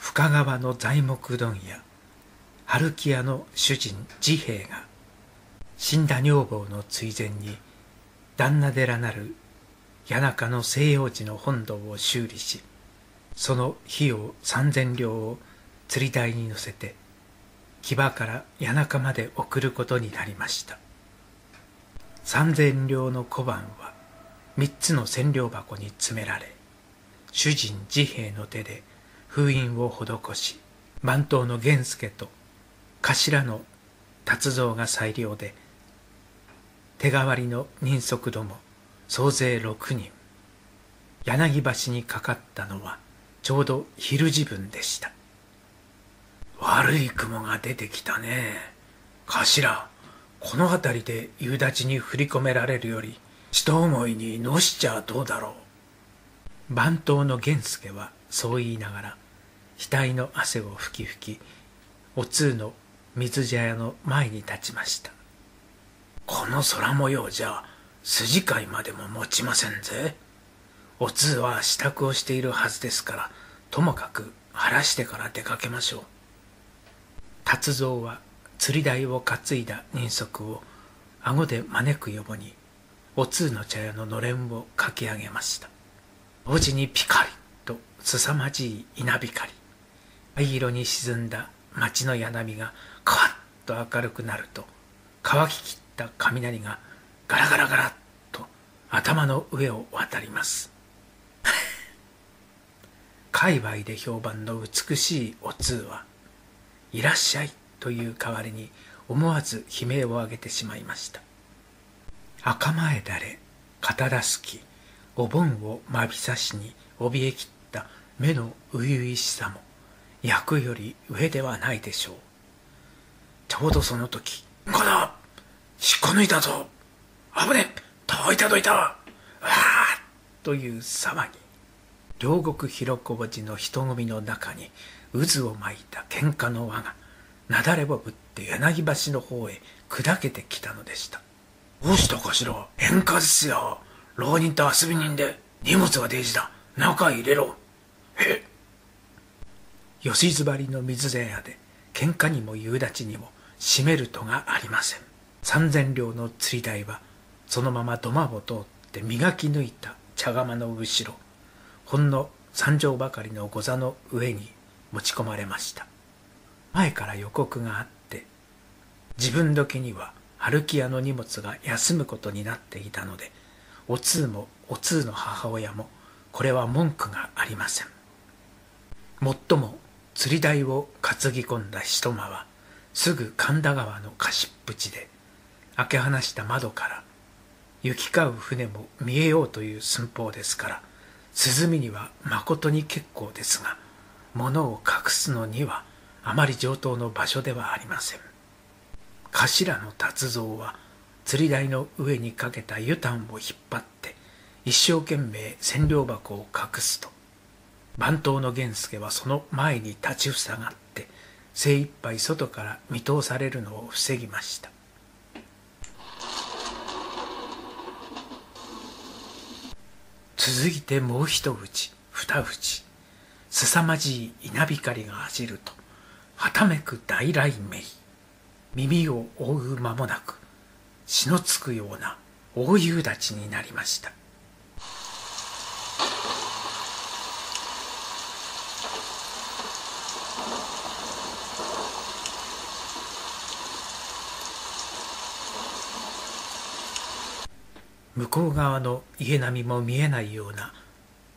深川の材木問屋春木屋の主人治兵衛が死んだ女房の追善に旦那寺なる谷中の西洋寺の本堂を修理し、その費用3000両を釣り台に乗せて木場から谷中まで送ることになりました。3000両の小判は3つの千両箱に詰められ、主人治兵衛の手で封印を施し、番頭の源助と頭の達蔵が裁量で、手代わりの人足ども総勢6人、柳橋にかかったのはちょうど昼時分でした。悪い雲が出てきたね。頭、この辺りで夕立に振り込められるより一思いにのしちゃどうだろう。番頭の源助はそう言いながら額の汗をふきふき、お通の水茶屋の前に立ちました。この空模様じゃ筋飼いまでも持ちませんぜ。お通は支度をしているはずですから、ともかく晴らしてから出かけましょう。達蔵は釣り台を担いだ人足を顎で招くよぼに、お通の茶屋ののれんをかき上げました。同時にピカリとすさまじい稲光、灰色に沈んだ町の柳がカワッと明るくなると、乾ききった雷がガラガラガラッと頭の上を渡ります界隈で評判の美しいお通は、いらっしゃいという代わりに思わず悲鳴を上げてしまいました。赤前だれ、肩だすき、お盆をまびさしに怯えきった目の初々しさも役より上ではないでしょう。ちょうどその時、こだ、引っこ抜いたぞ、危ねえ、どいた、わあという騒ぎ。両国広小路の人混みの中に渦を巻いた喧嘩の輪がなだれをぶって柳橋の方へ砕けてきたのでした。どうしたかしら。喧嘩ですよ。浪人と遊び人で、荷物が大事だ、中へ入れろ。へっ。よしずばりの水茶屋で喧嘩にも夕立ちにも閉める戸がありません。3000両の釣り台はそのまま土間を通って磨き抜いた茶釜の後ろ、ほんの3畳ばかりの御座の上に持ち込まれました。前から予告があって、自分時には春木屋の荷物が休むことになっていたので、お通もお通の母親もこれは文句がありません。もっとも釣り台を担ぎ込んだ一間はすぐ神田川の貸しっぷちで、開け放した窓から行き交う船も見えようという寸法ですから、涼みにはまことに結構ですが、物を隠すのにはあまり上等の場所ではありません。頭の達蔵は釣り台の上にかけた湯炭を引っ張って一生懸命千両箱を隠すと、番頭の源助はその前に立ちふさがって精一杯外から見通されるのを防ぎました。続いてもう一口二口、すさまじい稲光が走るとはためく大雷鳴、耳を覆う間もなく血のつくような大夕立ちになりました。向こう側の家並みも見えないような、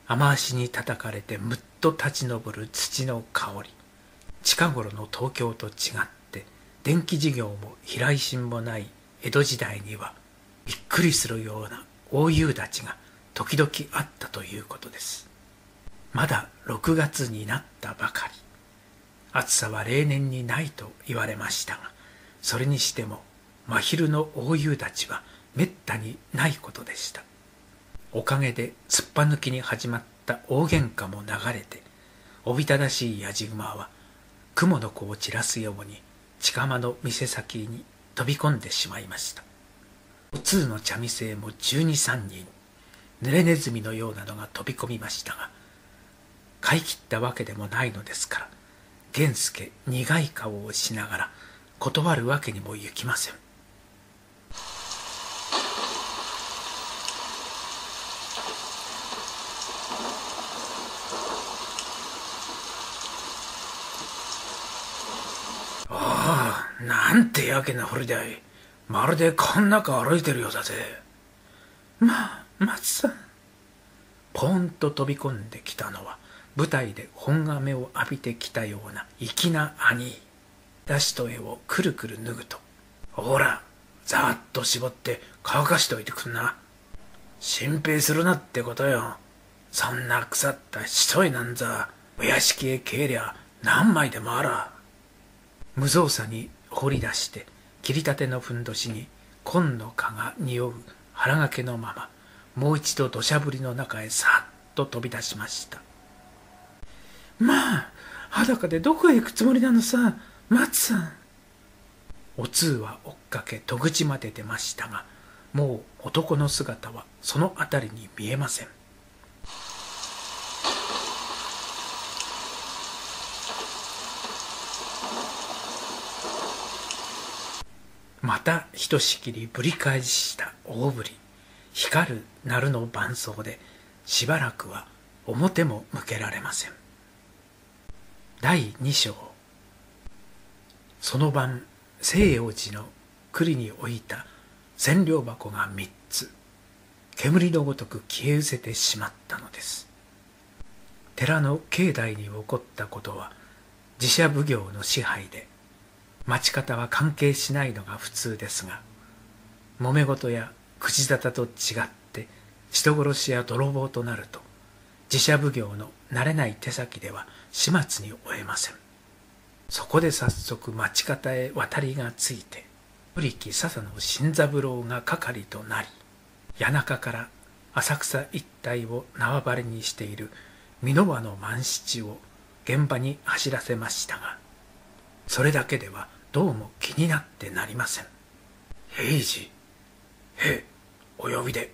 雨足に叩かれてむっと立ち上る土の香り。近頃の東京と違って電気事業も飛来心もない江戸時代には、びっくりするような大夕立ちが時々あったということです。まだ6月になったばかり、暑さは例年にないと言われましたが、それにしても真昼の大夕立ちはめったにないことでした。おかげで突っぱ抜きに始まった大喧嘩も流れて、おびただしいやじ馬は雲の子を散らすように近間の店先に飛び込んでしまいました。お通の茶店も12、13人、濡れネズミのようなのが飛び込みましたが、飼い切ったわけでもないのですから、源助苦い顔をしながら断るわけにもいきません。なんてやけな掘りだい。まるでこん中歩いてるようだぜ。まあ、松さん。ポーンと飛び込んできたのは、舞台で本雨を浴びてきたような粋な兄。出しと絵をくるくる脱ぐと、ほら、ざーっと絞って乾かしておいてくんな。心配するなってことよ。そんな腐ったひといなんざ、お屋敷へ帰りゃ何枚でもあら。無造作に掘り出して切りたてのふんどしに紺の蚊が匂う腹掛けのまま、もう一度土砂降りの中へさっと飛び出しました。まあ、裸でどこへ行くつもりなのさ、松さん。お通は追っかけ戸口まで出ましたが、もう男の姿はその辺りに見えません。またひとしきりぶり返した大ぶり、光る鳴の伴奏で、しばらくは表も向けられません。第2章。その晩、西洋寺の栗に置いた千両箱が3つ、煙のごとく消え失せてしまったのです。寺の境内に起こったことは寺社奉行の支配で、町方は関係しないのが普通ですが、揉め事や口沙汰と違って人殺しや泥棒となると、寺社奉行の慣れない手先では始末に負えません。そこで早速町方へ渡りがついて、取木笹野新三郎が係となり、谷中から浅草一帯を縄張りにしている箕輪の万七を現場に走らせましたが、それだけではどうも気になってなりません。平次、お呼びで。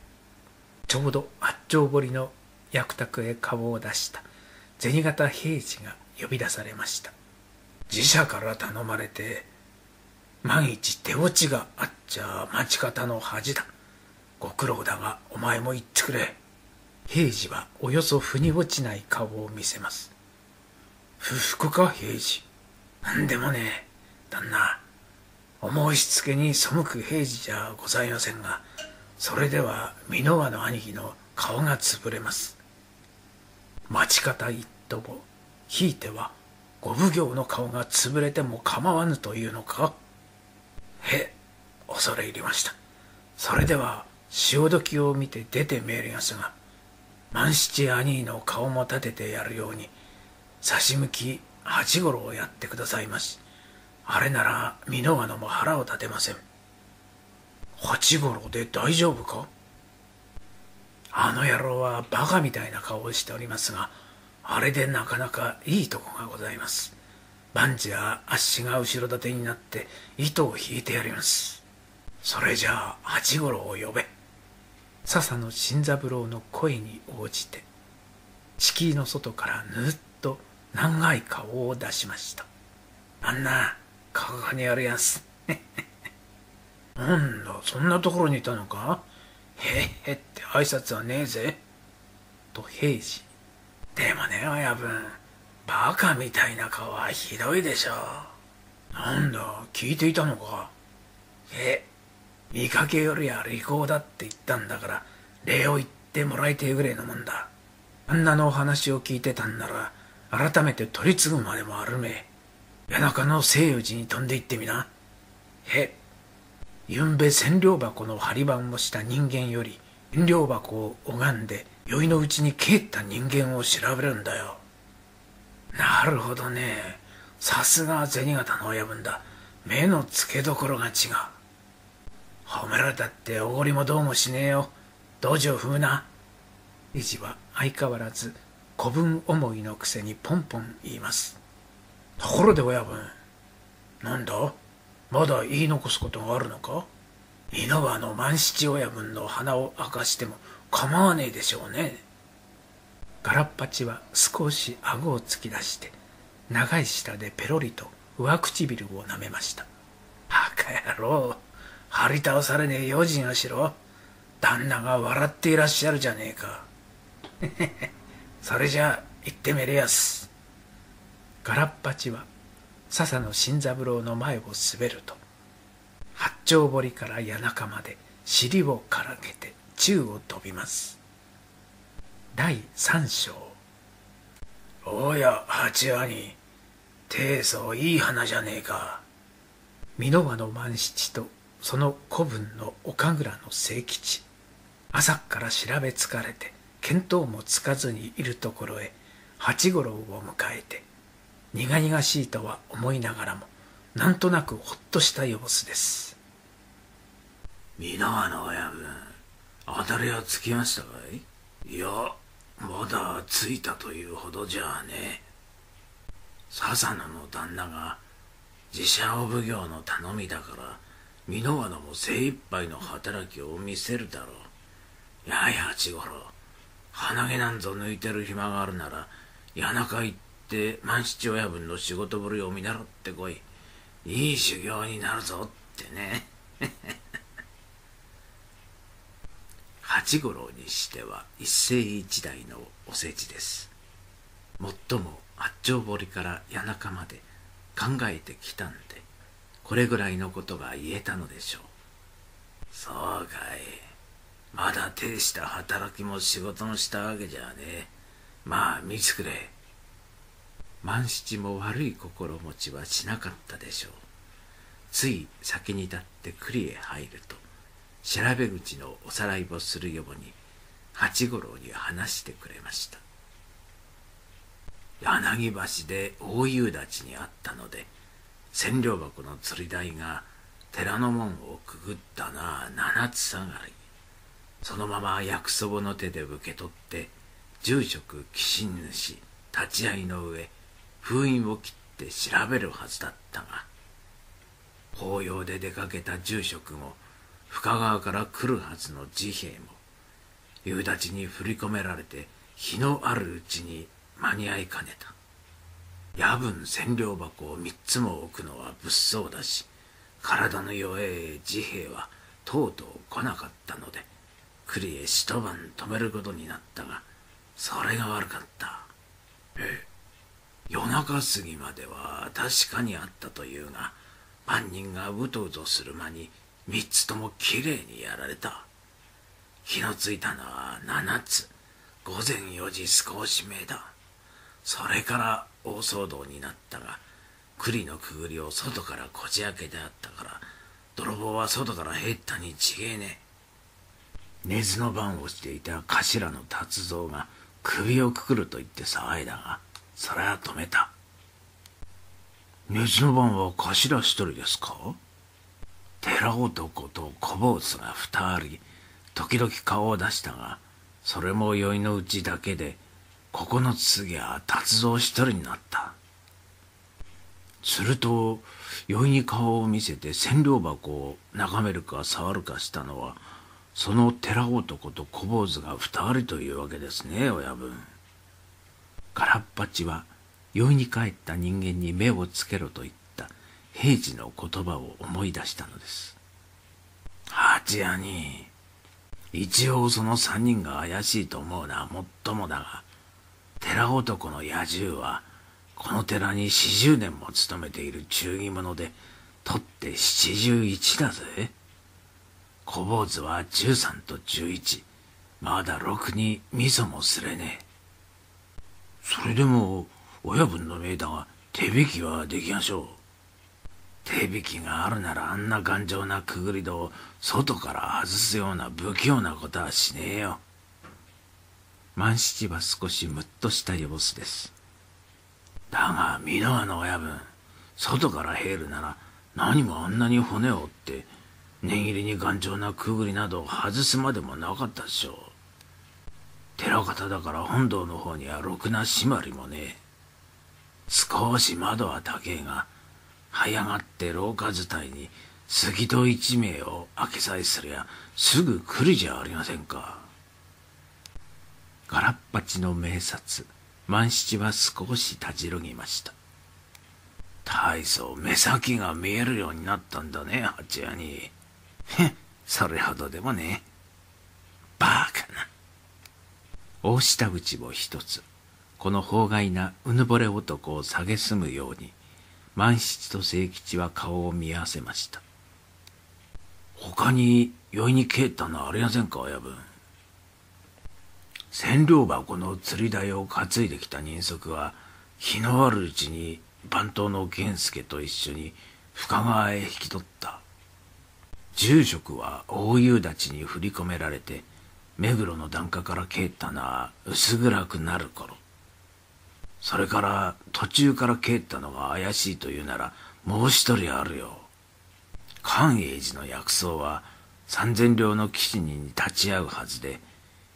ちょうど八丁堀の役宅へ顔を出した銭形平次が呼び出されました。自社から頼まれて万一手落ちがあっちゃ町方の恥だ。ご苦労だがお前も言ってくれ。平次はおよそ腑に落ちない顔を見せます。不服か平次。なんでもねえ旦那、お申しつけに背く平次じゃございませんが、それでは箕輪の兄貴の顔が潰れます。町方一斗もひいてはご奉行の顔が潰れても構わぬというのか。へ、恐れ入りました。それでは潮時を見て出てめえりますが、万七兄の顔も立ててやるように差し向き八五郎をやってくださいまし。あれなら箕輪のも腹を立てません。八五郎で大丈夫か。あの野郎はバカみたいな顔をしておりますが、あれでなかなかいいとこがございます。万事はあっしが後ろ盾になって糸を引いてやります。それじゃあ八五郎を呼べ。笹野新三郎の声に応じて敷居の外からぬっと長い顔を出しました。あんなここにおるやすなんだ、そんなところにいたのか。へへって挨拶はねえぜ。と平次。でもね親分、バカみたいな顔はひどいでしょう。なんだ、聞いていたのか。見かけよりは利口だって言ったんだから、礼を言ってもらいてえぐらいのもんだ。あんなのお話を聞いてたんなら、改めて取り次ぐまでもあるめ。谷中の西洋寺に飛んで行ってみな。ゆんべ千両箱の張り番をした人間より、千両箱を拝んで、宵のうちに帰った人間を調べるんだよ。なるほどね。さすが銭形の親分だ。目の付けどころが違う。褒められたっておごりもどうもしねえよ。道場踏むな。理事は相変わらず子分思いのくせにポンポン言います。ところで親分、なんだ、まだ言い残すことがあるのか。井の輪の万七親分の鼻を明かしても構わねえでしょうね。ガラッパチは少し顎を突き出して長い舌でペロリと上唇を舐めました。バカ野郎、張り倒されねえ用心をしろ。旦那が笑っていらっしゃるじゃねえかそれじゃあ行ってめれやす。ガラッパチは笹野新三郎の前を滑ると、八丁堀から谷中まで尻をからげて宙を飛びます。第三章。おや八兄、てえそういい花じゃねえか。箕輪の万七とその子分の岡倉の清吉、朝から調べつかれて見当もつかずにいるところへ八五郎を迎えて、苦々しいとは思いながらもなんとなくほっとした様子です。箕輪の親分、当たりはつきましたかい。いや、まだついたというほどじゃあね。笹野の旦那が自社お奉行の頼みだから箕輪のも精一杯の働きを見せるだろう。やい八五郎、鼻毛なんぞ抜いてる暇があるなら谷中行って万七親分の仕事ぶりを見習ってこい。いい修行になるぞってね八五郎にしては一世一代のお世辞です。もっとも八丁堀から谷中まで考えてきたんで、これぐらいのことが言えたのでしょう。そうかい、まだ手した働きも仕事もしたわけじゃね。まあ見つくれ。万七も悪い心持ちはしなかったでしょう。つい先に立って栗へ入ると、調べ口のおさらいをするように八五郎に話してくれました。柳橋で大夕立にあったので、千両箱の釣り台が寺の門をくぐったなあ七つ下がり、そのまま薬祖母の手で受け取って、住職寄進主立ち会いの上封印を切って調べるはずだったが、法要で出かけた住職も深川から来るはずの治兵衛も夕立に振り込められて、日のあるうちに間に合いかねた。夜分千両箱を三つも置くのは物騒だし、体の弱え治兵衛はとうとう来なかったので、栗へ一晩泊めることになったが、それが悪かった。ええ、夜中過ぎまでは確かにあったというが、番人がうとうとする間に三つともきれいにやられた。気のついたのは七つ、午前4時少しめだ。それから大騒動になったが、栗のくぐりを外からこじ開けてあったから、泥棒は外から入ったに違えねえ。寝ずの番をしていた頭の達蔵が首をくくると言って騒いだが、それは止めた。寝ずの番は頭一人ですか？寺男と小坊主が二人、時々顔を出したが、それも宵のうちだけで、9つ過ぎは達蔵一人になった。すると、宵に顔を見せて千両箱を眺めるか触るかしたのは、その寺男と小坊主が二人というわけですね、親分。空っ八は、宵に帰った人間に目をつけろと言った平次の言葉を思い出したのです。蜂屋に、一応その3人が怪しいと思うのはもっともだが、寺男の野獣は、この寺に40年も勤めている忠義者で、とって71だぜ。小坊主は13と11、まだ6に味噌もすれねえ。それでも、親分の命だが、手引きはできましょう。手引きがあるならあんな頑丈なくぐり戸を外から外すような不器用なことはしねえよ。万七は少しムッとした様子です。だが、美濃屋の親分、外から入るなら何もあんなに骨を折って、念入りに頑丈なくぐりなどを外すまでもなかったっしょう。寺方だから本堂の方にはろくな締まりもねえ。少し窓は高えが、早がって廊下伝いに杉戸1名を開けさえすりゃすぐ来るじゃありませんか。空っ八の名察、万七は少したじろぎました。大層目先が見えるようになったんだね、蜂屋に。へっ、それほどでもね。バカな。大下口を一つ、この法外なうぬぼれ男を蔑むように、万七と清吉は顔を見合わせました。他に酔いに帰ったのはありませんか、親分。千両箱の釣り台を担いできた人足は、日のあるうちに番頭の源助と一緒に深川へ引き取った。住職は大夕立ちに振り込められて、目黒の檀家から帰ったのは薄暗くなる頃。それから途中から帰ったのが怪しいというならもう一人あるよ。寛永寺の薬草は3000両の吉人に立ち会うはずで、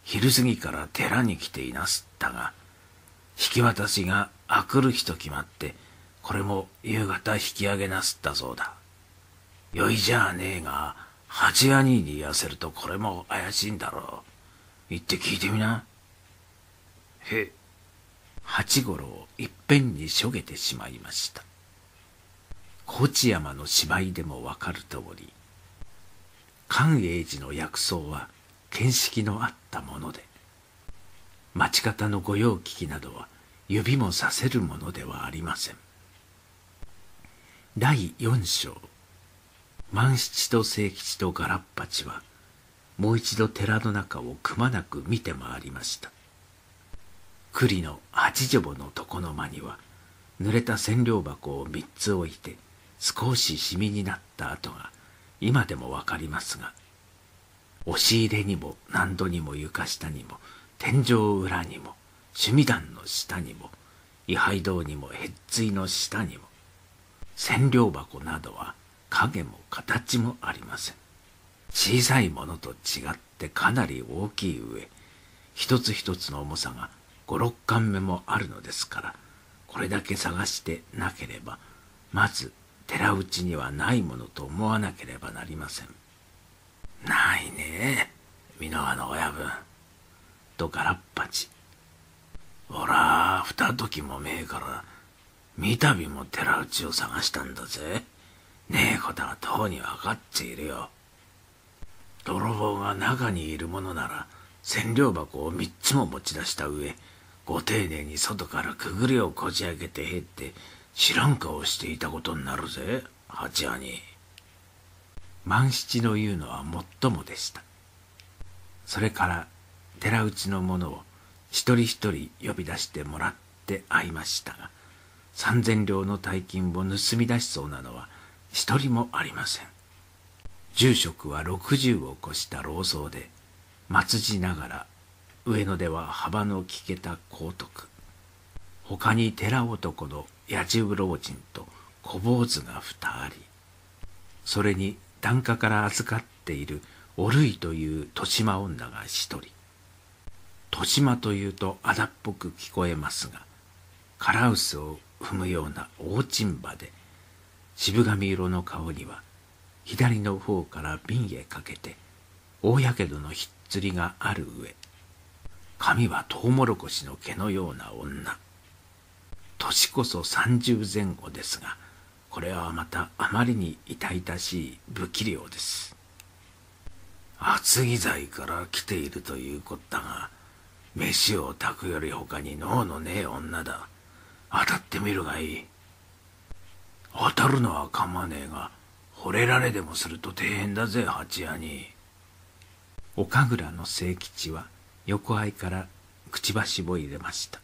昼過ぎから寺に来ていなすったが、引き渡しが明くる日と決まって、これも夕方引き上げなすったそうだ。酔いじゃあねえが、蜂屋に言わせるとこれも怪しいんだろう。行って聞いてみな。へえ。八五郎をいっぺんにしょげてしまいました。高知山の芝居でもわかる通り、寛永寺の薬草は、見識のあったもので、町方の御用聞きなどは指もさせるものではありません。第4章、万七と清吉とガラッパチはもう一度寺の中をくまなく見て回りました。栗の八女房の床の間には濡れた千両箱を3つ置いて少しシミになった跡が今でもわかりますが、押し入れにも何度にも床下にも天井裏にも趣味壇の下にも位牌堂にもへっついの下にも千両箱などは影も形もありません。小さいものと違ってかなり大きい上、一つ一つの重さが5、6貫目もあるのですから、これだけ探してなければまず寺内にはないものと思わなければなりません。ないねえ、美濃屋の親分。とガラッパチ。おら、二時もめえから、三度も寺内を探したんだぜ。ねえことはとうに分かっているよ。泥棒が中にいるものなら、千両箱を三つも持ち出した上、ご丁寧に外からくぐりをこじ開けて入って、知らん顔をしていたことになるぜ、蜂兄。万七の言うのはもっともでした。それから、寺内の者を一人一人呼び出してもらって会いましたが、3000両の大金を盗み出しそうなのは一人もありません。住職は60を越した老僧で、末次ながら上野では幅の利けた高徳。他に寺男の八十老人と小坊主が2人。それに檀家から預かっているおるいという豊島女が1人。豊島というと荒っぽく聞こえますが、唐臼を踏むような大珍場で、渋髪色の顔には左の方から瓶へかけて大やけどのひっつりがある上、髪はトウモロコシの毛のような女。年こそ30前後ですが、これはまたあまりに痛々しい不器量です。厚木材から来ているというこったが、飯を炊くより他に能のねえ女だ。当たってみるがいい。当たるのはかまねえが、惚れられでもすると大変だぜ、蜂屋に。岡倉の清吉は横合いからくちばしを入れました。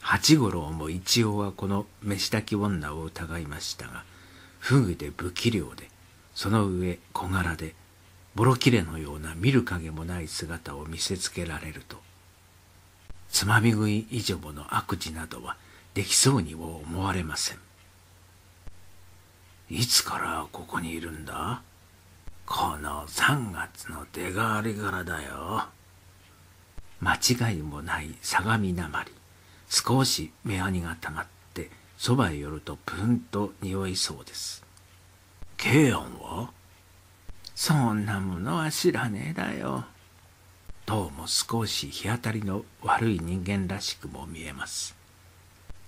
八五郎も一応はこの飯炊き女を疑いましたが、不具で不器量で、その上小柄で、ボロ切れのような見る影もない姿を見せつけられると、つまみ食い以上の悪事などはできそうにも思われません。いつからここにいるんだ？この3月の出替わりからだよ。間違いもない相模なまり、少し目やにがたまってそばへ寄るとプンと匂いそうです。慶安は？そんなものは知らねえだよ。どうも少し日当たりの悪い人間らしくも見えます。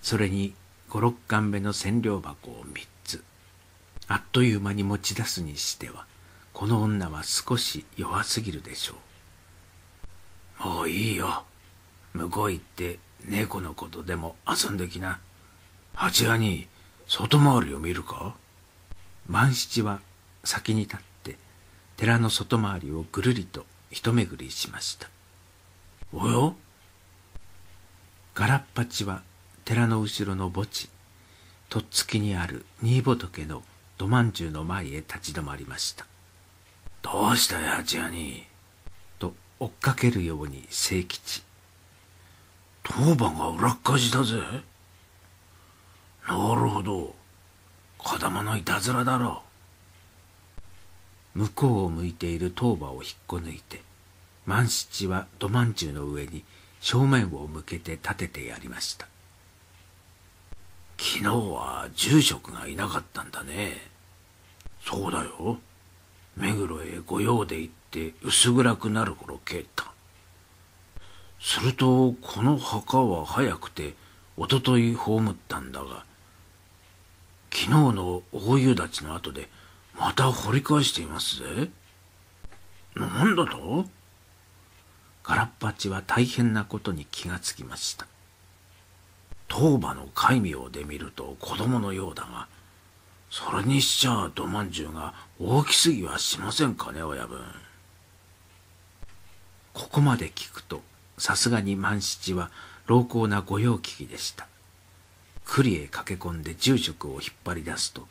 それに5、6貫目の千両箱を3つ、あっという間に持ち出すにしては、この女は少し弱すぎるでしょう。もういいよ。向こう行って猫のことでも遊んできな。蜂屋に外回りを見るか？万七は先に立って寺の外回りをぐるりと一巡りしました。おや？ガラッパチは寺の後ろの墓地、とっつきにある新仏の土まんじゅうの前へ立ち止まりました。どうしたよ、蜂屋に？と追っかけるように清吉。当番が裏っかじだぜ。なるほど、子供のいたずらだろう。向こうを向いている当番を引っこ抜いて、万七は土まんじゅうの上に正面を向けて立ててやりました。昨日は住職がいなかったんだね。そうだよ。目黒へ御用で行って薄暗くなる頃帰った。するとこの墓は早くておととい葬ったんだが、昨日の大夕立ちの後でまた掘り返していますぜ。なんだと？ガラッパチは大変なことに気がつきました。当場の戒名で見ると子供のようだが、それにしちゃ土まんじゅうが大きすぎはしませんかね、親分。ここまで聞くと、さすがに万七は老厚な御用聞きでした。栗へ駆け込んで住職を引っ張り出すと、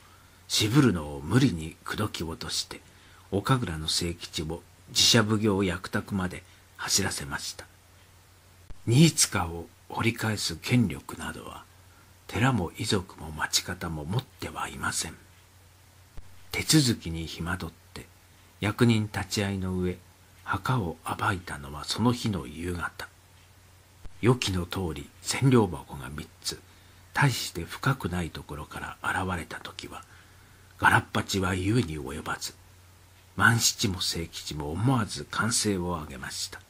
渋るのを無理に口説き落として、岡倉の清吉を寺社奉行役宅まで走らせました。新塚を掘り返す権力などは、寺も遺族も町方も持ってはいません。手続きに暇取って、役人立ち会いの上、墓を暴いたのはその日の夕方。予期の通り千両箱が3つ、大して深くないところから現れた時は、ガラッパチは言うに及ばず、万七も清吉も思わず歓声を上げました。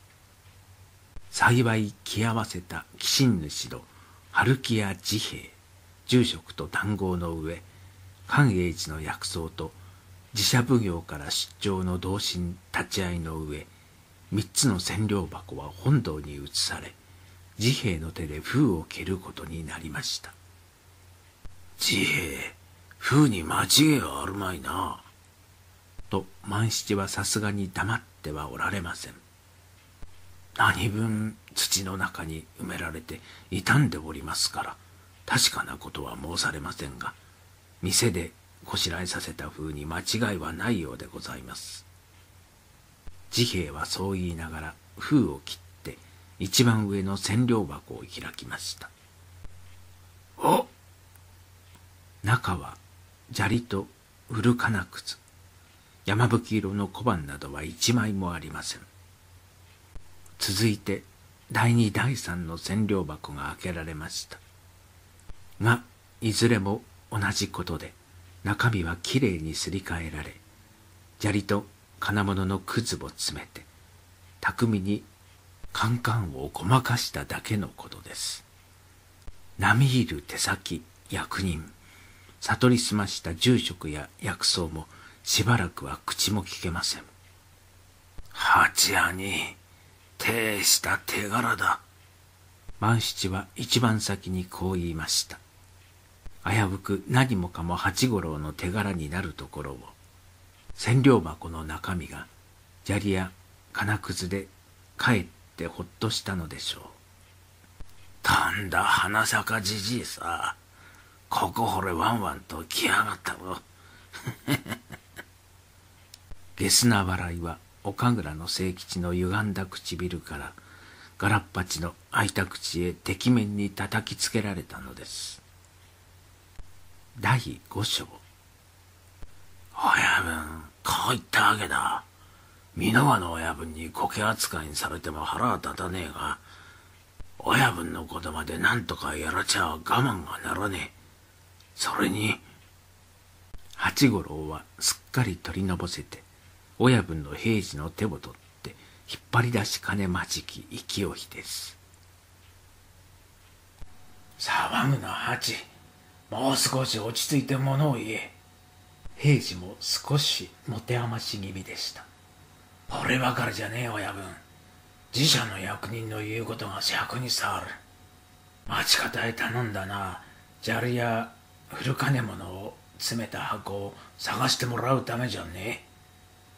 幸い着合わせた寄進主の春木屋治兵衛、住職と談合の上、寛永寺の薬草と寺社奉行から出張の同心立ち会いの上、三つの千両箱は本堂に移され、治兵衛の手で封を蹴ることになりました。治兵衛、封に間違いはあるまいな。と万七はさすがに黙ってはおられません。何分土の中に埋められて傷んでおりますから、確かなことは申されませんが、店でこしらえさせた風に間違いはないようでございます。治兵衛はそう言いながら封を切って一番上の千両箱を開きました。お！中は砂利と古金靴、山吹色の小判などは一枚もありません。続いて第二第三の千両箱が開けられましたが、いずれも同じことで中身はきれいにすり替えられ、砂利と金物のくずを詰めて巧みにカンカンをごまかしただけのことです。並みいる手先、役人、悟りすました住職や薬草もしばらくは口も聞けません。蜂屋にていした手柄だ。万七は一番先にこう言いました。危うく何もかも八五郎の手柄になるところを、千両箱の中身が砂利や金くずで帰ってほっとしたのでしょう。とんだ花坂じじいさ、ここほれワンワンと来やがったろ。ゲスな笑いは岡倉の清吉のゆがんだ唇からガラッパチの開いた口へてきめんに叩きつけられたのです。第五章。親分、こう言ったわけだ。美濃和の親分に苔扱いにされても腹は立たねえが、親分のことまで何とかやらちゃ我慢がならねえ。それに八五郎はすっかり取りのぼせて、親分の平次の手を取って引っ張り出しかねまじき勢いです。騒ぐな八、もう少し落ち着いて物を言え。平次も少し持て余し気味でした。俺ばかりじゃねえ親分、自社の役人の言うことが尺に触る。町方へ頼んだな、砂利や古金物を詰めた箱を探してもらうためじゃねえ。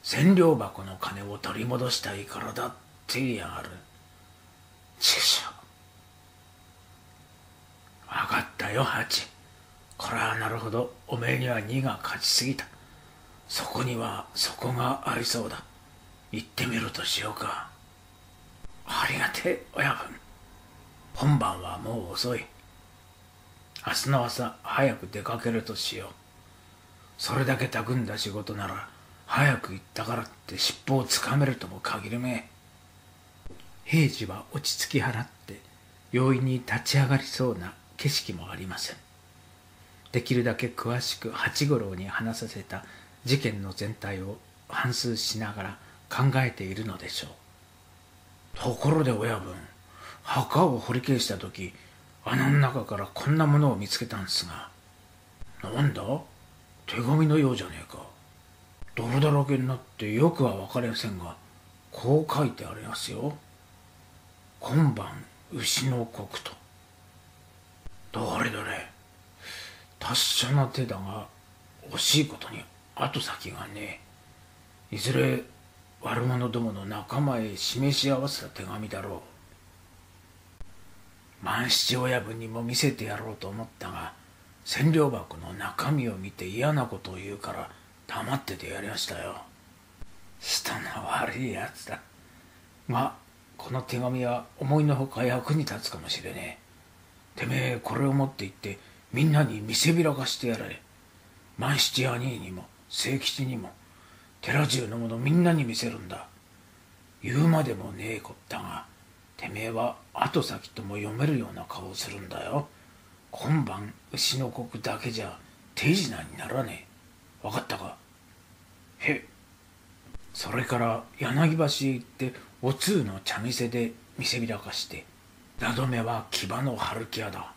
千両箱の金を取り戻したいからだって言いやがる。ちくしょう。分かったよ八、これはなるほど、おめえには荷が勝ちすぎた。そこには底がありそうだ。行ってみるとしようか。ありがてえ親分。本番はもう遅い。明日の朝早く出かけるとしよう。それだけ匠んだ仕事なら早く行ったからって尻尾をつかめるとも限るめえ。平次は落ち着き払って容易に立ち上がりそうな景色もありません。できるだけ詳しく八五郎に話させた事件の全体を反芻しながら考えているのでしょう。ところで親分、墓を掘り返した時、穴の中からこんなものを見つけたんですが。なんだ、手紙のようじゃねえか。泥だらけになってよくは分かりませんが、こう書いてありますよ。今晩牛の刻と。どれどれ、達者な手だが惜しいことに後先がねえ。いずれ悪者どもの仲間へ示し合わせた手紙だろう。万七親分にも見せてやろうと思ったが、千両箱の中身を見て嫌なことを言うから黙っててやりましたよ。人の悪いやつだ。まあこの手紙は思いのほか役に立つかもしれねえ。てめえこれを持って行ってみんなに見せびらかしてやれ。万七兄にも清吉にも寺中のものみんなに見せるんだ。言うまでもねえこったが、てめえは後先とも読めるような顔をするんだよ。今晩牛の刻だけじゃ手品にならねえ。分かったか。へっ。それから柳橋へ行ってお通の茶店で見せびらかして、などめは牙の春木屋だ。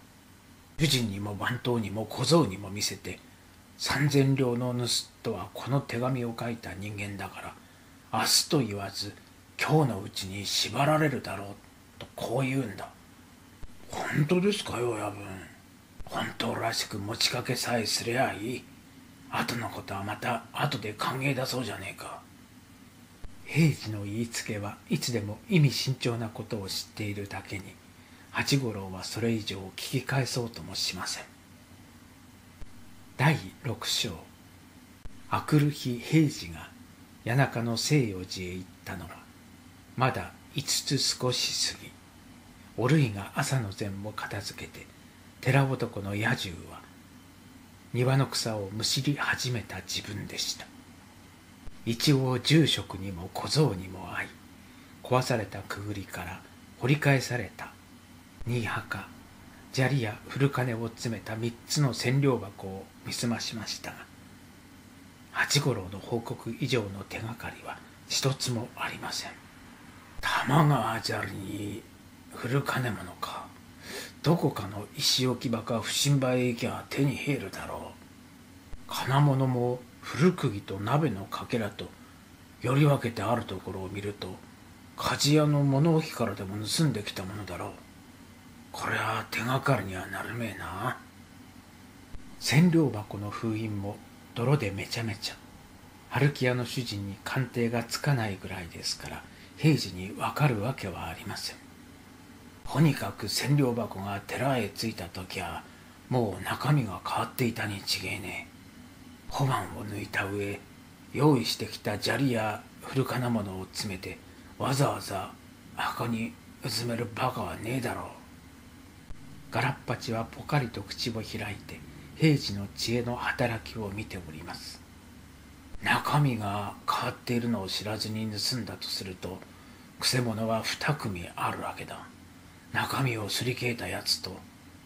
武人にも番頭にも小僧にも見せて、3000両の盗人はこの手紙を書いた人間だから、明日と言わず今日のうちに縛られるだろうとこう言うんだ。本当ですかよ親分。本当らしく持ちかけさえすりゃいい。後のことはまた後で歓迎だそうじゃねえか。平次の言いつけはいつでも意味慎重なことを知っているだけに、八五郎はそれ以上聞き返そうともしません。第6章。あくる日平次が谷中の西洋寺へ行ったのはまだ5つ少し過ぎ。おるいが朝の膳も片付けて、寺男の野獣は庭の草をむしり始めた自分でした。一応住職にも小僧にも会い、壊されたくぐりから掘り返された新墓、砂利や古金を詰めた3つの千両箱を見すましましたが、八五郎の報告以上の手がかりは1つもありません。玉川砂利に古金物か、どこかの石置き場か不審場へ行きゃ手に入るだろう。金物も古釘と鍋のかけらとより分けてあるところを見ると、鍛冶屋の物置からでも盗んできたものだろう。これは手がかりにはなるめえな。千両箱の封印も泥でめちゃめちゃ、春木屋の主人に鑑定がつかないぐらいですから、平時に分かるわけはありません。とにかく千両箱が寺へ着いた時はもう中身が変わっていたに違えねえ。小判を抜いた上、用意してきた砂利や古金物を詰めてわざわざ箱にうずめるバカはねえだろう。ガラッパチはぽかりと口を開いて平次の知恵の働きを見ております。中身が変わっているのを知らずに盗んだとすると、くせ者は2組あるわけだ。中身をすり消えたやつと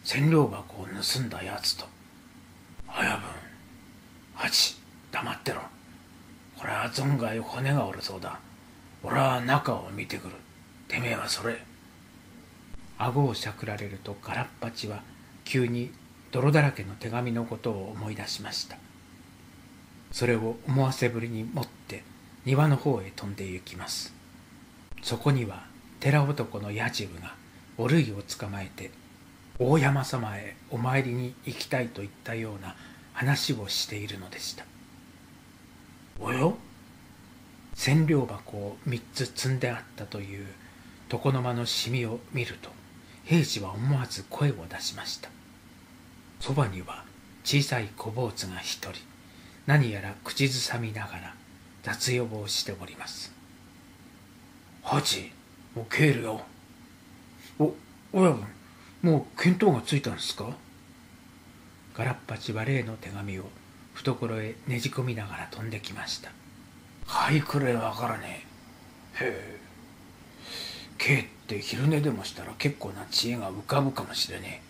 千両箱を盗んだやつと。あやぶん八、黙ってろ。これは存外骨が折れそうだ。俺は中を見てくる。てめえはそれ。顎をしゃくられると、ガラッパチは急に泥だらけの手紙のことを思い出しました。それを思わせぶりに持って庭の方へ飛んで行きます。そこには寺男の野次部がおるいを捕まえて、大山様へお参りに行きたいと言ったような話をしているのでした。およ？千両箱を3つ積んであったという床の間のシミを見ると、平次は思わず声を出しました。そばには小さい小坊主が1人、何やら口ずさみながら雑用をしております。八、もう帰るよ。親分、もう見当がついたんですか？ガラッパチは例の手紙を懐へねじ込みながら飛んできました。はいくれわからねえ。へえ。けえって昼寝でもしたら結構な知恵が浮かぶかもしれね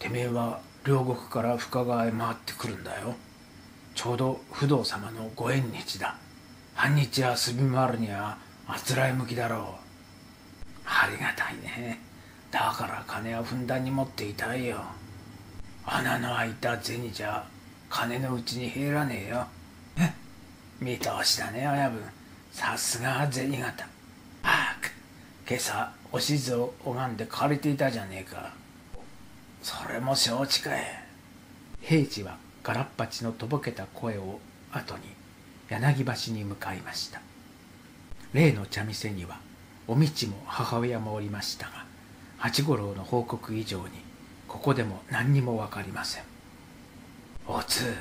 え。てめえは両国から深川へ回ってくるんだよ。ちょうど不動様のご縁日だ。半日遊び回るにはあつらえ向きだろう。ありがたいね。だから金はふんだんに持っていたいよ。穴の開いた銭じゃ金のうちに入らねえよ。見通しだね親分。さすが銭形。ああ、今朝おしずを拝んで借りていたじゃねえか。それも承知かい。平次はガラッパチのとぼけた声を後に柳橋に向かいました。例の茶店にはおみちも母親もおりましたが、八五郎の報告以上にここでも何にもわかりません。おつ、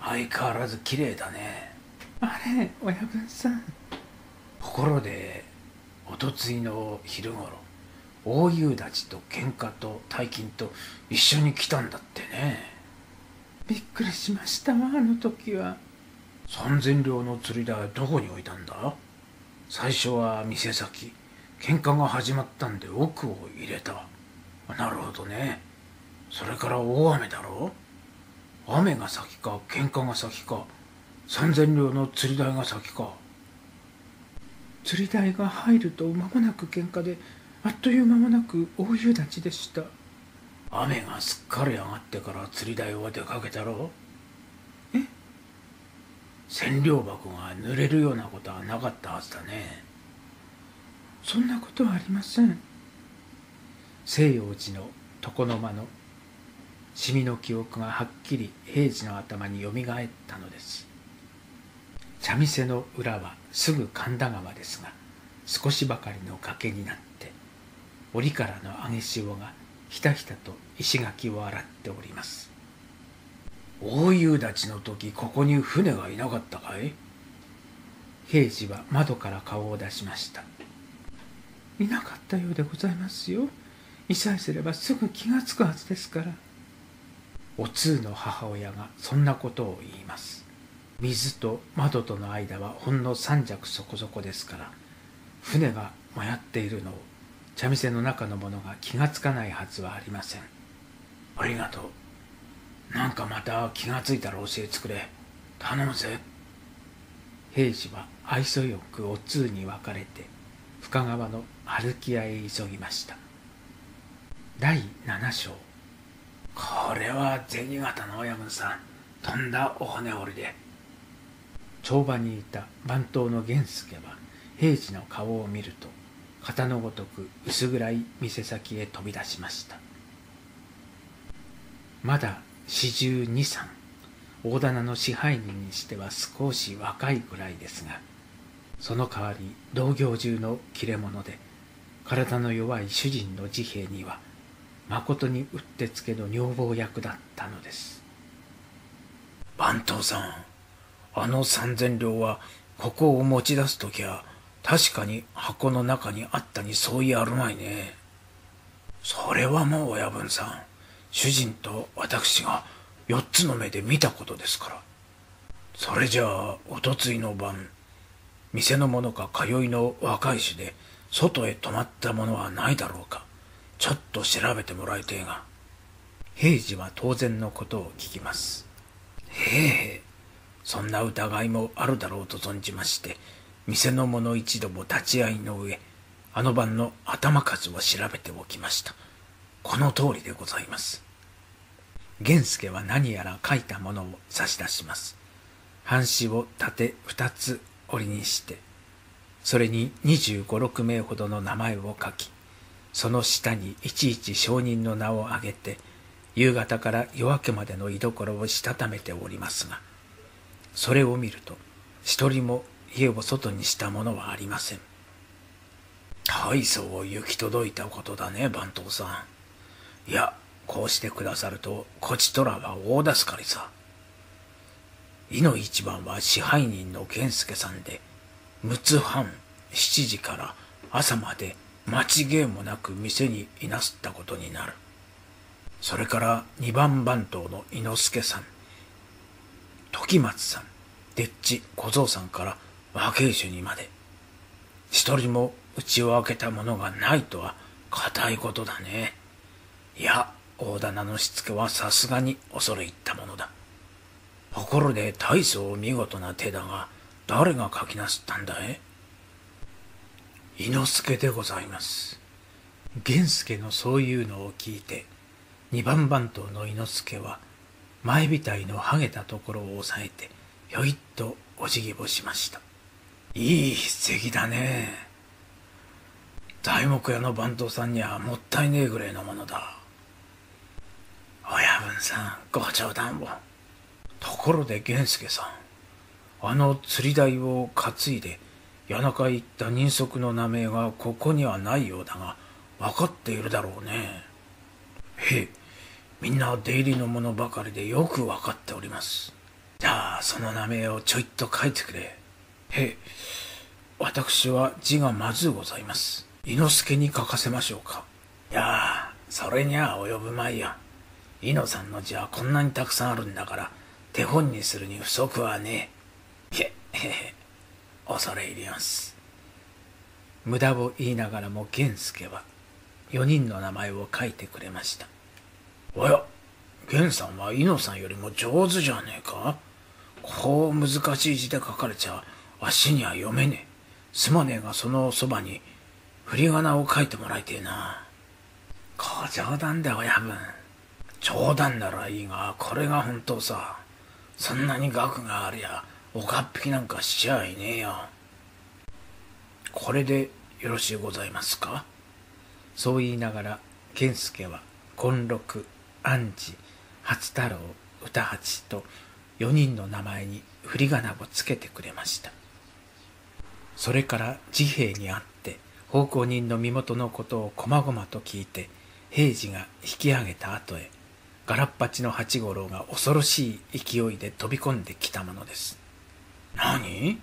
相変わらず綺麗だね。あれ、親分さん。ところで、おとついの昼ごろ、大夕立ちと喧嘩と大金と一緒に来たんだってね。びっくりしましたわ、あの時は。3000両の釣り台どこに置いたんだ？最初は店先、喧嘩が始まったんで奥を入れた。なるほどね。それから大雨だろう。雨が先か喧嘩が先か3000両の釣り台が先か。釣り台が入ると間もなく喧嘩で、あっという間もなく大夕立ちでした。雨がすっかり上がってから釣り台は出かけたろう。千両箱が濡れるようなことはなかったはずだね。そんなことはありません。西洋寺の床の間のシミの記憶がはっきり平次の頭によみがえったのです。茶店の裏はすぐ神田川ですが、少しばかりの崖になって折からの揚げ潮がひたひたと石垣を洗っております。大夕立ちの時、ここに船がいなかったかい？平次は窓から顔を出しました。いなかったようでございますよ。いさえすればすぐ気がつくはずですから。お通の母親がそんなことを言います。水と窓との間はほんの三尺そこそこですから、船が迷っているのを茶店の中の者が気がつかないはずはありません。ありがとう。なんかまた気がついたら教えてくれ。頼むぜ。平次は愛想よくお通に分かれて深川の歩き屋へ急ぎました。第7章。これは銭形の親分さん、とんだお骨折りで。帳場にいた番頭の源助は平次の顔を見ると型のごとく薄暗い店先へ飛び出しました。まだ42、3、大店の支配人にしては少し若いくらいですが、その代わり同業中の切れ者で、体の弱い主人の治兵衛にはまことにうってつけの女房役だったのです。番頭さん、あの3000両はここを持ち出すときは確かに箱の中にあったに相違あるまいね。それはもう親分さん、主人と私が4つの目で見たことですから。それじゃあおとついの晩、店の者か通いの若い衆で外へ泊まった者はないだろうか。ちょっと調べてもらいてえが。平次は当然のことを聞きます。へえへえ、そんな疑いもあるだろうと存じまして、店の者一同も立ち会いの上、あの晩の頭数を調べておきました。この通りでございます。源助は何やら書いたものを差し出します。半紙を縦2つ折りにして、それに25、6名ほどの名前を書き、その下にいちいち証人の名を挙げて、夕方から夜明けまでの居所をしたためておりますが、それを見ると一人も家を外にしたものはありません。大層行き届いたことだね、番頭さん。いや、こうしてくださるとこちとらは大助かりさ。井の一番は支配人の源助さんで、6つ半7時から朝まで間違いもなく店にいなすったことになる。それから2番番頭の伊之助さん、時松さん、でっち小僧さんから若い衆にまで、一人も家を開けたものがないとは固いことだね。いや、大棚のしつけはさすがに恐れ入ったものだ。ところで大層見事な手だが、誰が書きなすったんだい？伊之助でございます。源助のそういうのを聞いて、2番番頭の伊之助は前額のはげたところを押さえて、ひょいっとお辞儀をしました。いい筆跡だね。材木屋の番頭さんにはもったいねえぐらいのものだ。親分さん、ご冗談を。ところで源助さん、あの釣り台を担いで谷中へ行った人足の名前がここにはないようだが、分かっているだろうね。へえ、みんな出入りのものばかりでよく分かっております。じゃあその名前をちょいっと書いてくれ。へえ、私は字がまずございます。伊之助に書かせましょうか。いや、それには及ぶまいや。伊之さんの字はこんなにたくさんあるんだから、手本にするに不足はねえ。へへへ、恐れ入ります。無駄を言いながらも源助は4人の名前を書いてくれました。おや、源さんは伊野さんよりも上手じゃねえか。こう難しい字で書かれちゃ足には読めねえ。すまねえが、そのそばに振り仮名を書いてもらいてえな。ご冗談で親分。冗談ならいいが、これが本当さ。そんなに額がありゃおかっぴきなんかしちゃいねえよ。これでよろしゅうございますか。そう言いながら源助は権六、安治、初太郎、歌八と4人の名前に振り仮名をつけてくれました。それから治兵衛に会って奉公人の身元のことをこまごまと聞いて、平次が引き上げた後へガラッパチの八五郎が恐ろしい勢いで飛び込んできたものです。何、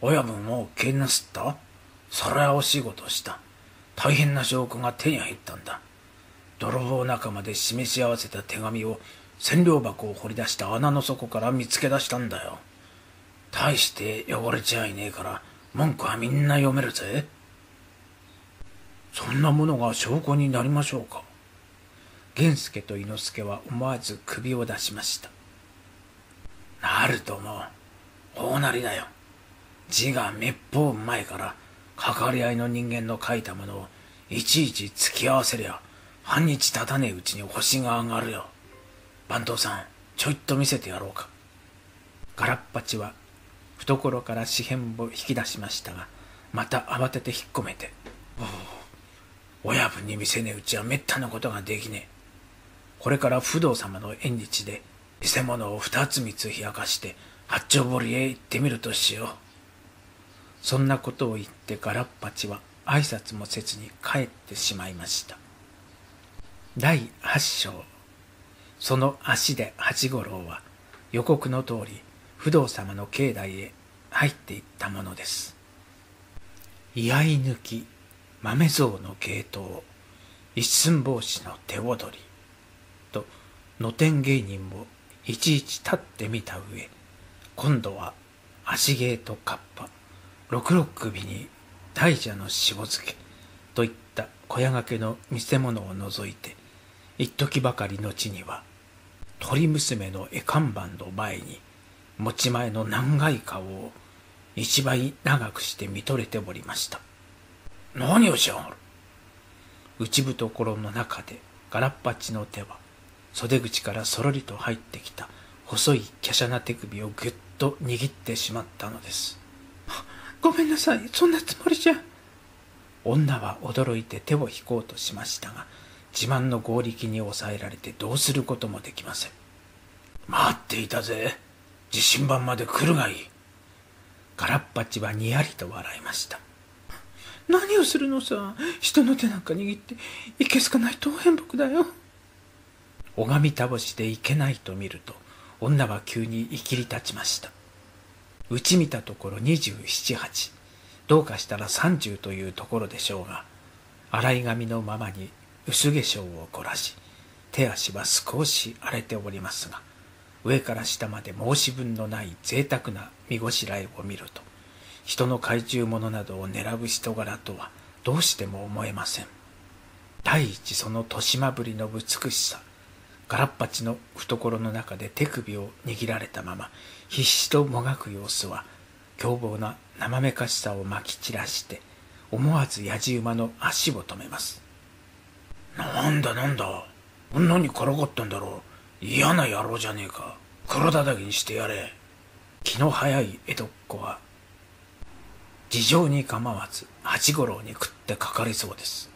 親分をけなすった。それはお仕事した。大変な証拠が手に入ったんだ。泥棒仲間で示し合わせた手紙を千両箱を掘り出した穴の底から見つけ出したんだよ。大して汚れちゃいねえから文句はみんな読めるぜ。そんなものが証拠になりましょうか。源助と伊之助は思わず首を出しました。なるとも大なりだよ。字がめっぽうまいから関わり合いの人間の書いたものをいちいち突き合わせりゃ半日経たねえうちに星が上がるよ。番頭さん、ちょいっと見せてやろうか。ガラッパチは懐から四辺を引き出しましたが、また慌てて引っ込めて、親分に見せねえうちはめったなことができねえ。これから不動様の縁日で偽物を2つ3つ冷やかして八丁堀へ行ってみるとしよう。そんなことを言ってガラッパチは挨拶もせずに帰ってしまいました。第8章。その足で八五郎は予告の通り不動様の境内へ入っていったものです。居合抜き、豆蔵の芸当、一寸法師の手踊りと野天芸人もいちいち立ってみた上、今度は足芸とカッパ、六六首に大蛇の塩漬けといった小屋掛けの見せ物を除いて、一時ばかりのちには鳥娘の絵看板の前に持ち前の長い顔を一倍長くして見とれておりました。何をしやがる。内懐の中でガラッパチの手は袖口からそろりと入ってきた細い華奢な手首をぐっと握ってしまったのです。ごめんなさい、そんなつもりじゃ。女は驚いて手を引こうとしましたが、自慢の強力に抑えられてどうすることもできません。待っていたぜ、地震盤まで来るがいい。ガラッパチはにやりと笑いました。何をするのさ、人の手なんか握っていけすかない当変僕だよ。拝み倒しでいけないと見ると、女は急にいきり立ちました。うち見たところ27、8、どうかしたら30というところでしょうが、洗い髪のままに薄化粧を凝らし、手足は少し荒れておりますが、上から下まで申し分のない贅沢な見ごしらえを見ると、人の懐中物などを狙う人柄とはどうしても思えません。第一、その年まぶりの美しさ。ガラッパチの懐の中で手首を握られたまま必死ともがく様子は、凶暴な生めかしさをまき散らして思わずやじ馬の足を止めます。なんだなんだ、女にからかったんだろう。嫌な野郎じゃねえか。黒叩きにしてやれ。気の早い江戸っ子は事情に構わず八五郎に食ってかかりそうです。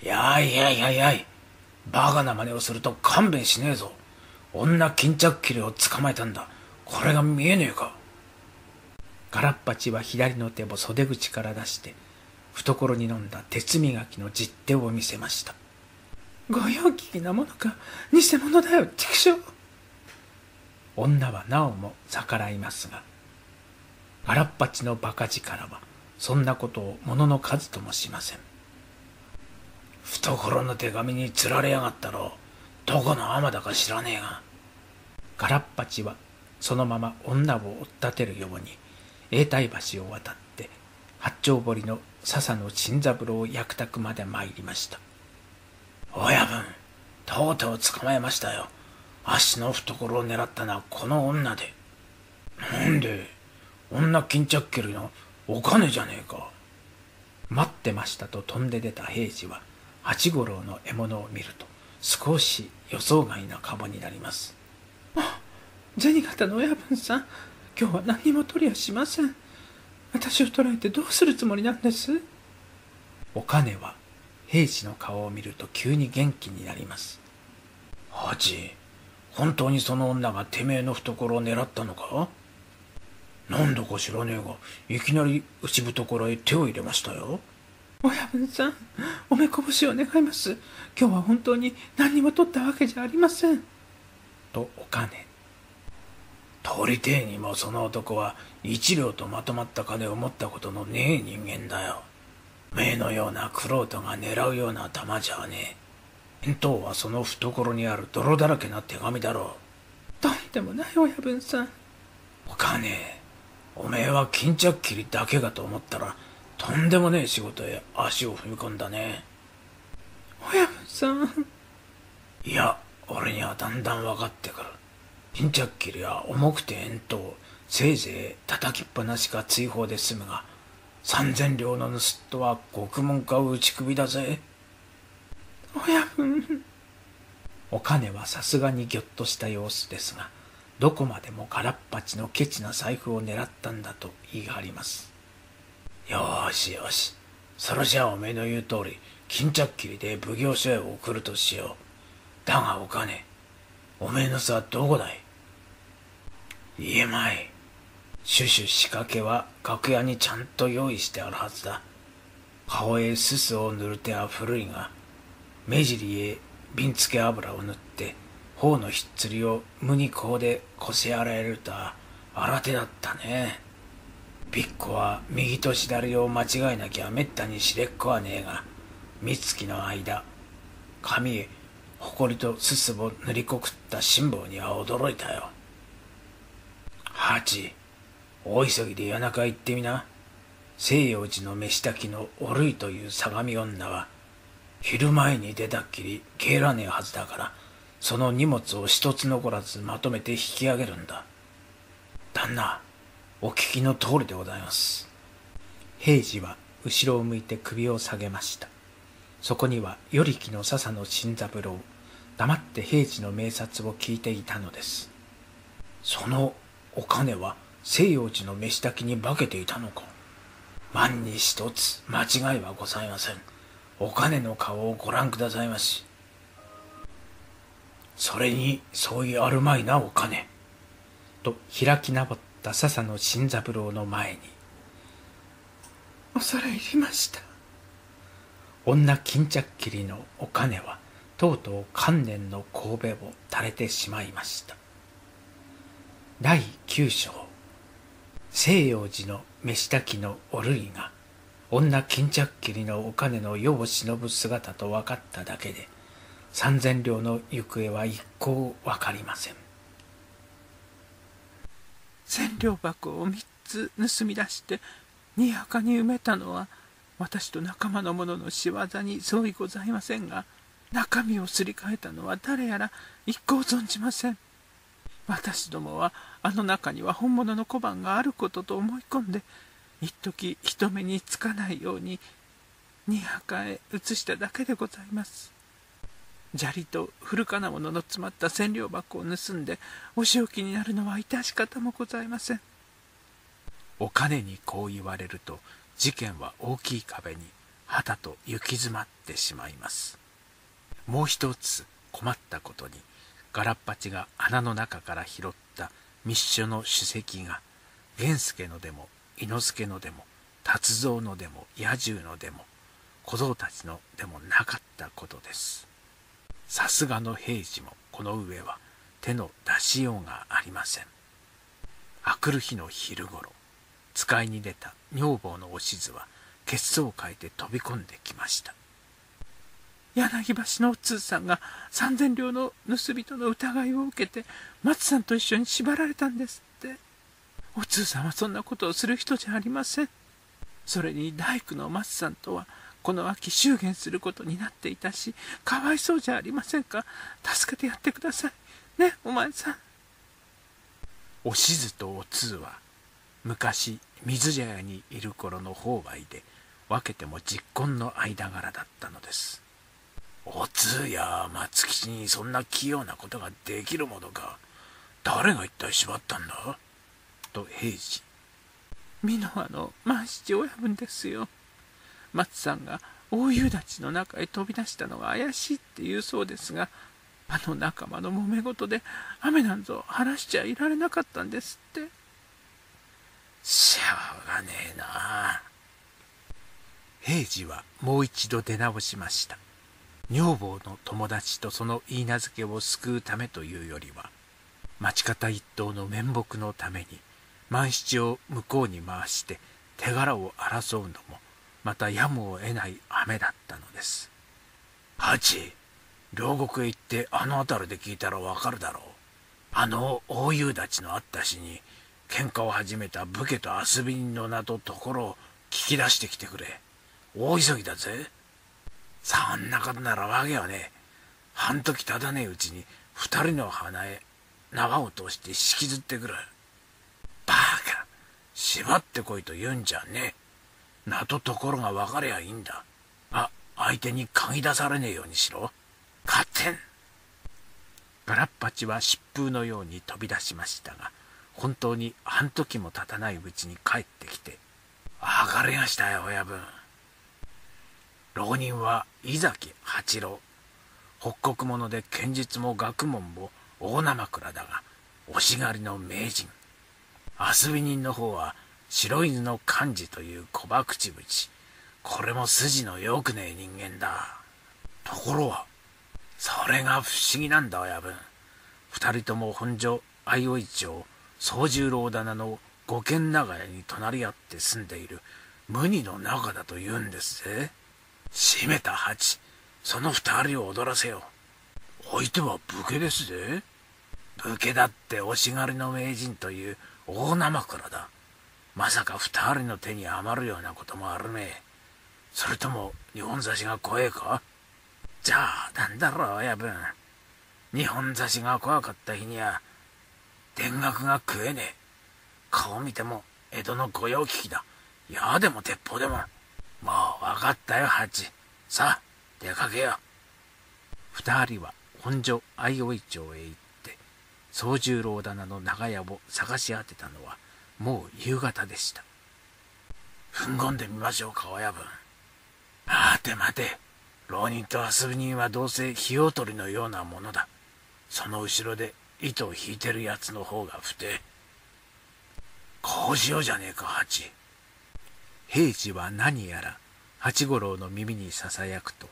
やいやいやいやい、バカな真似をすると勘弁しねえぞ。女巾着切れを捕まえたんだ。これが見えねえか。ガラッパチは左の手を袖口から出して懐に飲んだ鉄磨きの実手を見せました。ご用聞きなものか、偽物だよ畜生。女はなおも逆らいますが、ガラッパチのバカ力はそんなことをものの数ともしません。懐の手紙につられやがったろう。どこの天だか知らねえが。ガラッパチはそのまま女を追っ立てるように永代橋を渡って八丁堀の笹野新三郎役宅まで参りました。親分、とうとう捕まえましたよ。足の懐を狙ったのはこの女で。なんで、女巾着切りのお金じゃねえか。待ってましたと飛んで出た平次は八五郎の獲物を見ると少し予想外なカモになります。あ、銭形の親分さん、今日は何も取りやしません。私を捕らえてどうするつもりなんです？お金は平次の顔を見ると急に元気になります。ハチ、本当にその女がてめえの懐を狙ったのか？なんだか知らねえが、いきなり内懐へ手を入れましたよ。親分さん、お目こぼしを願います。今日は本当に何も取ったわけじゃありません。とお金。取りてえにもその男は一両とまとまった金を持ったことのねえ人間だよ。目のようなクロートが狙うような玉じゃねえ。返答はその懐にある泥だらけな手紙だろう。とんでもない親分さん。お金、おめえは巾着切りだけかと思ったら、とんでもねえ仕事へ足を踏み込んだね。親分さん。いや、俺にはだんだん分かってくる。巾着切りは重くて遠投、せいぜい叩きっぱなしか追放で済むが、3000両の盗っ人は獄門か打ち首だぜ。親分。お金はさすがにぎょっとした様子ですが、どこまでも空っ端のケチな財布を狙ったんだと言い張ります。よーしよし、それじゃあおめえの言う通り巾着切りで奉行所へ送るとしよう。だがお金、おめえの巣はどこだい？言えまい。シュシュ仕掛けは楽屋にちゃんと用意してあるはずだ。顔へすすを塗る手は古いが、目尻へ瓶付け油を塗って頬のひっつりを無にこうでこせ洗えるとは新手だったね。ピッコは右と左を間違えなきゃめったにしれっこはねえが、三月の間髪へほこりとすすを塗りこくった辛抱には驚いたよ。ハチ、大急ぎで夜中行ってみな。西洋寺の飯炊きのおるいという相模女は昼前に出たっきり帰らねえはずだから、その荷物を一つ残らずまとめて引き上げるんだ。旦那、お聞きの通りでございます。平次は後ろを向いて首を下げました。そこには与力の笹野新三郎、黙って平次の名察を聞いていたのです。そのお金は西洋寺の飯炊きに化けていたのか。万に一つ間違いはございません。お金の顔をご覧くださいまし。それにそういうあるまいなお金。と開き直った笹野新三郎の前に。恐れ入りました。女巾着切りのお金はとうとう観念の頭を垂れてしまいました。第9章。西洋寺の飯炊きのおるいが女巾着切りのお金の世を忍ぶ姿と分かっただけで、3000両の行方は一向わかりません。1000両箱を3つ盗み出してにやかに埋めたのは私と仲間の者の仕業に相違ございませんが、中身をすり替えたのは誰やら一向存じません。私どもはあの中には本物の小判があることと思い込んで、一時人目につかないようににやかへ移しただけでございます。砂利と古かなものの詰まった1000両箱を盗んでお仕置きになるのは致し方もございません。お金にこう言われると、事件は大きい壁にはたと行き詰まってしまいます。もう一つ困ったことに、ガラッパチが穴の中から拾った密書の首席が源助のでも伊之助のでも達蔵のでも野獣のでも小僧たちのでもなかったことです。さすがの平次もこの上は手の出しようがありません。あくる日の昼ごろ、使いに出た女房のおしずは血相を変えて飛び込んできました。柳橋のお通さんが3000両の盗人の疑いを受けて松さんと一緒に縛られたんですって。お通さんはそんなことをする人じゃありません。それに大工の松さんとはこの秋祝言することになっていたし、かわいそうじゃありませんか。助けてやってくださいね、お前さん。おしずとおつうは昔水茶屋にいる頃の方外で、分けても実婚の間柄だったのです。お通や松吉にそんな器用なことができるものか。誰が一体縛ったんだ？と平次。美濃羽の万七親分ですよ。松さんが大夕立の中へ飛び出したのが怪しいって言うそうですが、あの仲間の揉め事で雨なんぞ晴らしちゃいられなかったんですって。しょうがねえな。平次はもう一度出直しました。女房の友達とその許嫁を救うためというよりは、町方一党の面目のために万七を向こうに回して手柄を争うのもまたやむを得ない雨だったのです。八、両国へ行ってあの辺りで聞いたらわかるだろう。あの大夕立のあった日に喧嘩を始めた武家と遊び人の名とところを聞き出してきてくれ。大急ぎだぜ。そんなことならわけはねえ。半時たたねえうちに二人の鼻へ縄を通して引きずってくる。バカ、縛ってこいと言うんじゃねえ。名とところが分かりゃいいんだ。相手に嗅ぎ出されねえようにしろ。勝てん。ガラッパチは疾風のように飛び出しましたが、本当に半時もたたないうちに帰ってきて、上がりましたよ親分。浪人は井崎八郎、北国者で剣術も学問も大生倉だが押し狩りの名人。遊び人の方は白犬の幹事という小ば口ぶち、これも筋のよくねえ人間だ。ところはそれが不思議なんだ親分。二人とも本所相生町宗十郎棚の五軒長屋に隣り合って住んでいる無二の中だと言うんですぜ。閉めた八、その二人を踊らせよう。相手は武家ですぜ。武家だって押し狩りの名人という大生倉だ。まさか二人の手に余るようなこともあるねえ。それとも日本差しが怖えか？じゃあなんだろう親分。日本差しが怖かった日には田楽が食えねえ。顔見ても江戸の御用聞きだ。矢でも鉄砲でも。もう分かったよ八。さあ出かけよう。二人は本所相生町へ行って宗十郎棚の長屋を探し当てたのはもう夕方でした。踏ん込んでみましょうか親分。待て待て、浪人と遊び人はどうせ火おとりのようなものだ。その後ろで糸を引いてるやつの方が不定。こうしようじゃねえか八。平次は何やら八五郎の耳にささやくと、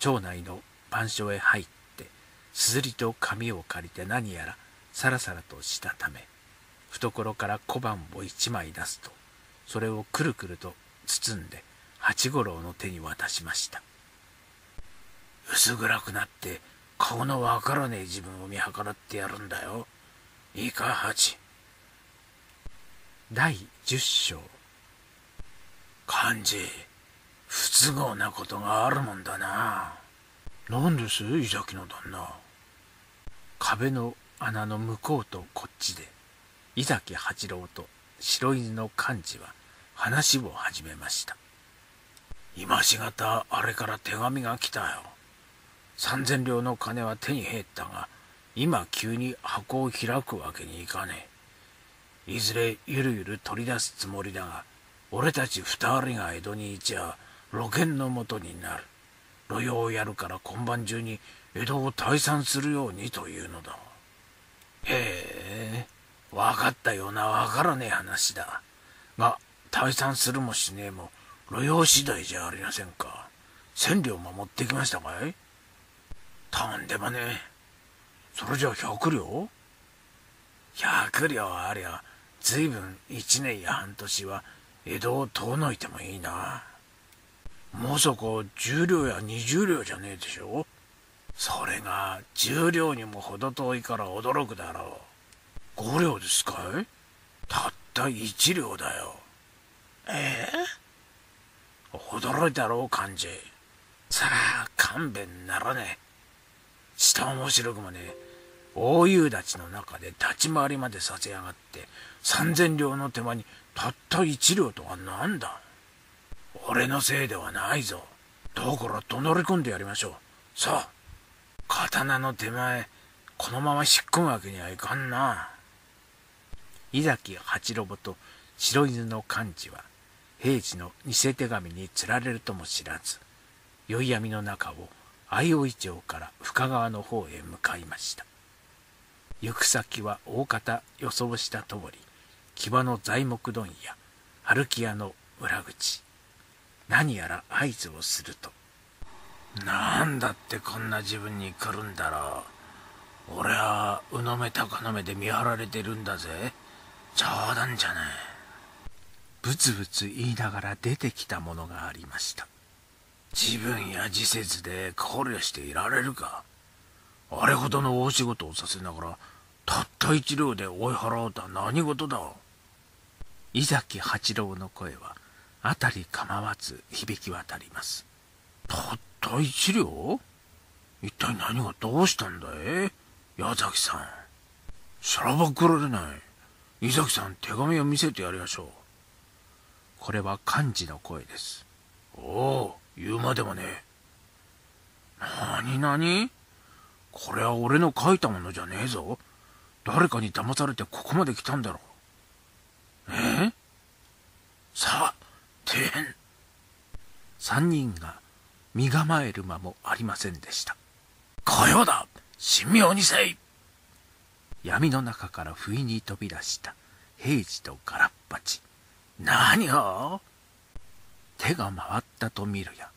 町内の番所へ入ってすずりと紙を借りて何やらさらさらとしたため、懐から小判を一枚出すとそれをくるくると包んで八五郎の手に渡しました。薄暗くなって顔のわからねえ自分を見計らってやるんだよ。いいか八。第10章。幹事、不都合なことがあるもんだな。なんです井崎の旦那。壁の穴の向こうとこっちで井崎八郎と白犬の幹事は話を始めました。今しがたあれから手紙が来たよ。3000両の金は手に入ったが、今急に箱を開くわけにいかねえ。いずれゆるゆる取り出すつもりだが、俺たち二人が江戸にいちゃ露見のもとになる。路用をやるから今晩中に江戸を退散するようにというのだ。へえ、分かったような分からねえ話だが、退散するもしねえも路用次第じゃありませんか。1000両も持ってきましたかい？とんでもねえ。それじゃ100両？100両ありゃ随分1年や半年は江戸を遠のいてもいいな。まさか10両や20両じゃねえでしょ。それが10両にもほど遠いから驚くだろう。5両ですかい？たった1両だよ。驚いたろう幹事。さあ勘弁ならねえ。下面白くもねえ大夕立の中で立ち回りまでさせやがって、3000両の手間にたった1両とはなんだ。俺のせいではないぞ。だから怒鳴り込んでやりましょう。そう、刀の手前このまま引っ込むわけにはいかんな。井崎八郎と白犬の幹事は平次の偽手紙に釣られるとも知らず、宵闇の中を相生町から深川の方へ向かいました。行く先は大方予想した通り、木場の材木問屋春木屋の裏口。何やら合図をすると、なんだってこんな自分に来るんだろう、俺はうの目高の目で見張られてるんだぜ、冗談じゃねえ、ぶつぶつ言いながら出てきたものがありました。自分や自節で考慮していられるか。あれほどの大仕事をさせながらたった一両で追い払うとは何事だ。井崎八郎の声はあたり構わず響き渡ります。たった一両、一体何がどうしたんだい、矢崎さん。さらばくれない井崎さん、手紙を見せてやりましょう。これは幹事の声です。おお、言うまでもねえ。なになに、これは俺の書いたものじゃねえぞ。誰かに騙されてここまで来たんだろう。え、さあてん。三人が身構える間もありませんでした。こようだ、神妙にせい。闇の中から不意に飛び出した平次とガラッパチ。何を、手が回ったと見るや、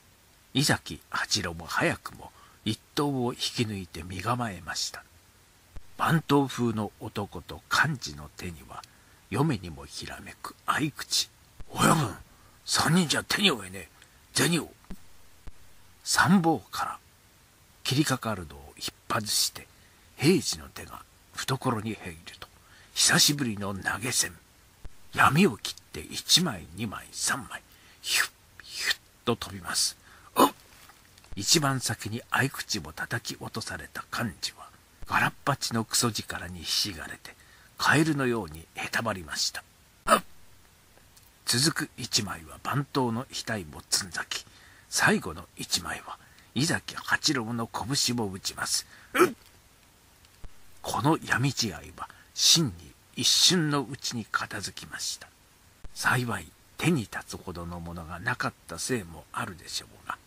井崎八郎も早くも一刀を引き抜いて身構えました。番頭風の男と幹事の手には嫁にもひらめく合口。親分、三人じゃ手に負えねえ、銭を。三方から切りかかるのを引っ外して平次の手が懐に入ると、久しぶりの投げ銭。闇を切って一枚二枚三枚ヒュッヒュッと飛びます。一番先に合口を叩き落とされた幹事はガラッパチのクソ力にひしがれてカエルのようにへたばりました。続く一枚は番頭の額をつんざき、最後の一枚は井崎八郎の拳を打ちます。この闇試合は真に一瞬のうちに片付きました。幸い手に立つほどのものがなかったせいもあるでしょうが、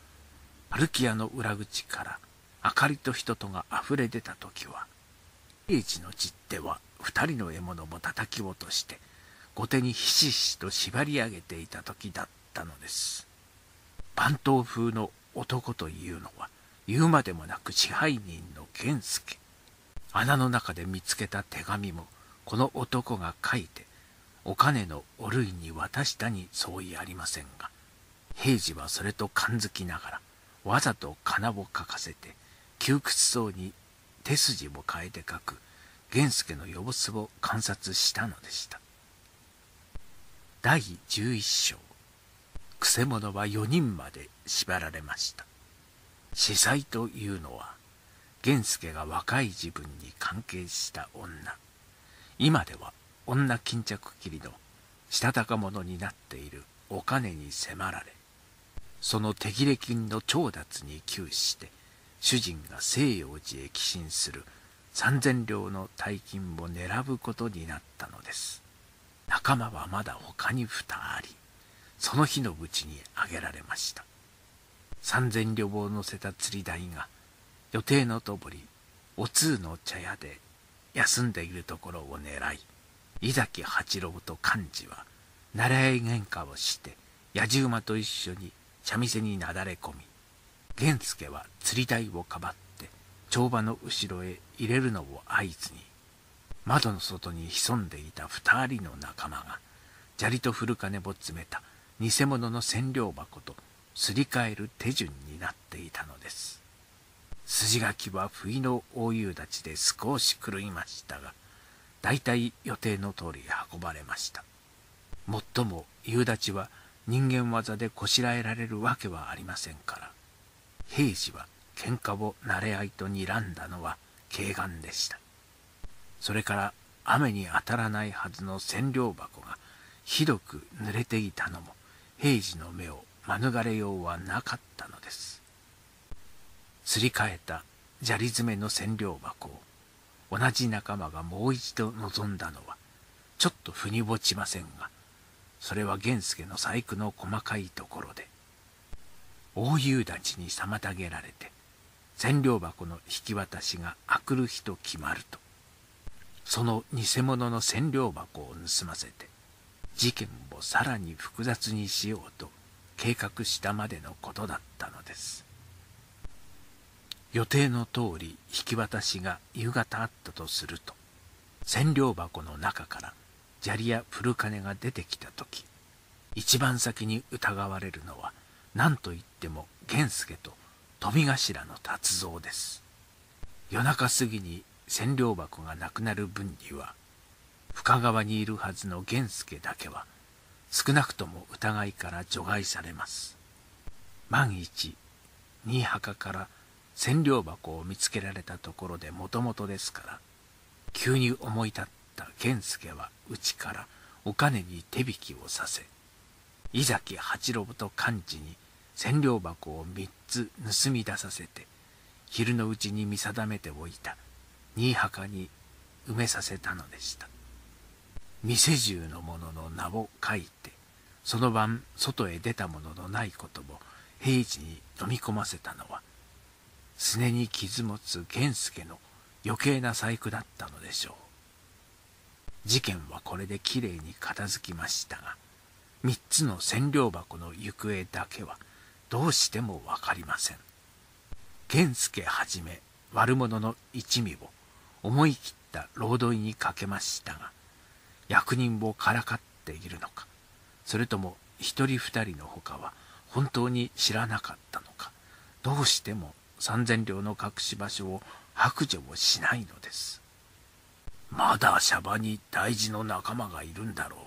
歩き屋の裏口から明かりと人とがあふれ出た時は、平次の実手は二人の獲物も叩き落として後手にひしひしと縛り上げていた時だったのです。番頭風の男というのは言うまでもなく支配人の源助。穴の中で見つけた手紙もこの男が書いてお金のお類に渡したに相違ありませんが、平次はそれと感づきながらわざと仮名を書かせて窮屈そうに手筋も変えて書く源助の様子を観察したのでした。第11章、くせ者は4人まで縛られました。司祭というのは源助が若い自分に関係した女、今では女巾着切りのしたたか者になっているお金に迫られ、その手切れ金の調達に窮して主人が西洋寺へ寄進する3000両の大金を狙うことになったのです。仲間はまだ他に2人、その日のうちに挙げられました。3000両を乗せた釣り台が予定のとおりお通の茶屋で休んでいるところを狙い、井崎八郎と幹事は習い喧嘩をしてやじ馬と一緒に茶店になだれ込み、源助は釣り台をかばって帳場の後ろへ入れるのを合図に、窓の外に潜んでいた2人の仲間が砂利と古金を詰めた偽物の千両箱とすり替える手順になっていたのです。筋書きは不意の大夕立ちで少し狂いましたが、大体予定の通り運ばれました。もっとも夕立は人間技でこしらえられるわけはありませんから、平次は喧嘩を慣れ合いと睨んだのは軽眼でした。それから雨に当たらないはずの千両箱がひどく濡れていたのも平次の目を免れようはなかったのです。すり替えた砂利詰めの千両箱を同じ仲間がもう一度望んだのはちょっと腑に落ちませんが、それは源助の細工の細かいところで大夕立に妨げられて千両箱の引き渡しが明くる日と決まると、その偽物の千両箱を盗ませて事件をさらに複雑にしようと計画したまでのことだったのです。予定の通り引き渡しが夕方あったとすると、千両箱の中から砂利や古金が出てきた時、一番先に疑われるのは何といっても源助と富頭の達蔵です。夜中過ぎに千両箱がなくなる分には、深川にいるはずの源助だけは少なくとも疑いから除外されます。万一新墓から千両箱を見つけられたところでもともとですから、急に思い立った源助はうちからお金に手引きをさせ、井崎八郎と寛治に千両箱を3つ盗み出させて、昼のうちに見定めておいた新墓に埋めさせたのでした。店中の者の名を書いて、その晩外へ出た者のないことを平次に飲み込ませたのは、すねに傷持つ源助の余計な細工だったのでしょう。事件はこれできれいに片付きましたが、3つの千両箱の行方だけはどうしても分かりません。源助はじめ悪者の一味を思い切った労働にかけましたが、役人をからかっているのか、それとも1人2人のほかは本当に知らなかったのか、どうしても3000両の隠し場所を白状をしないのです。まだ娑婆に大事の仲間がいるんだろう。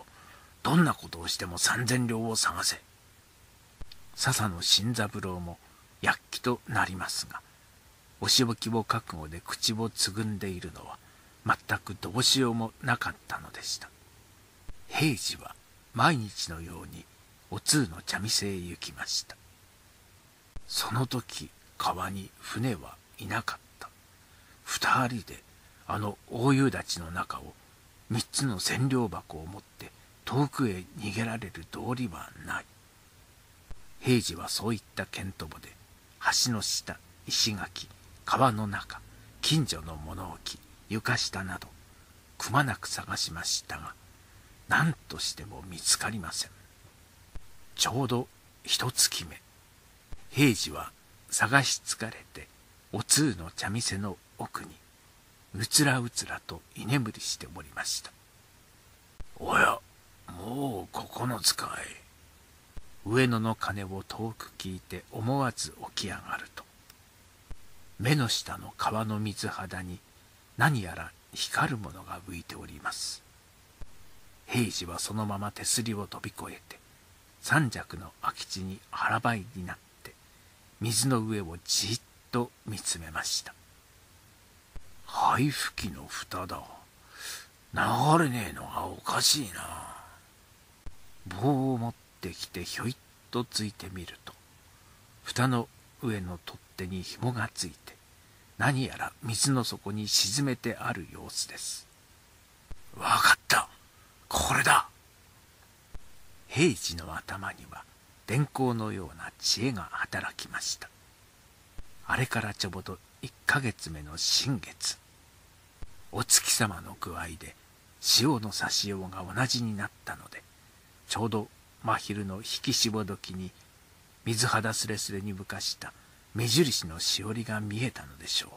どんなことをしても3000両を探せ。笹野新三郎も躍起となりますが、お仕置きを覚悟で口をつぐんでいるのは全くどうしようもなかったのでした。平次は毎日のようにお通の茶店へ行きました。その時川に船はいなかった。2人であの大夕立の中を3つの千両箱を持って遠くへ逃げられる道理はない。平次はそういったけんとぼで橋の下、石垣、川の中、近所の物置、床下などくまなく探しましたが、何としても見つかりません。ちょうど1月目、平次は探し疲れてお通の茶店の奥にうつらうつらと居眠りしておりました。おや、もう9つかい。上野の鐘を遠く聞いて思わず起き上がると、目の下の川の水肌に何やら光るものが浮いております。平次はそのまま手すりを飛び越えて三尺の空き地に腹ばいになって水の上をじっと見つめました。灰吹きの蓋だ。流れねえのがおかしいな。棒を持ってきてひょいっとついてみると、蓋の上の取っ手に紐がついて何やら水の底に沈めてある様子です。わかった、これだ。平次の頭には電光のような知恵が働きました。あれからちょぼど1ヶ月目の新月、お月様の具合で潮の差しようが同じになったので、ちょうど真昼の引き潮時に水肌すれすれにぶかした目印のしおりが見えたのでしょう。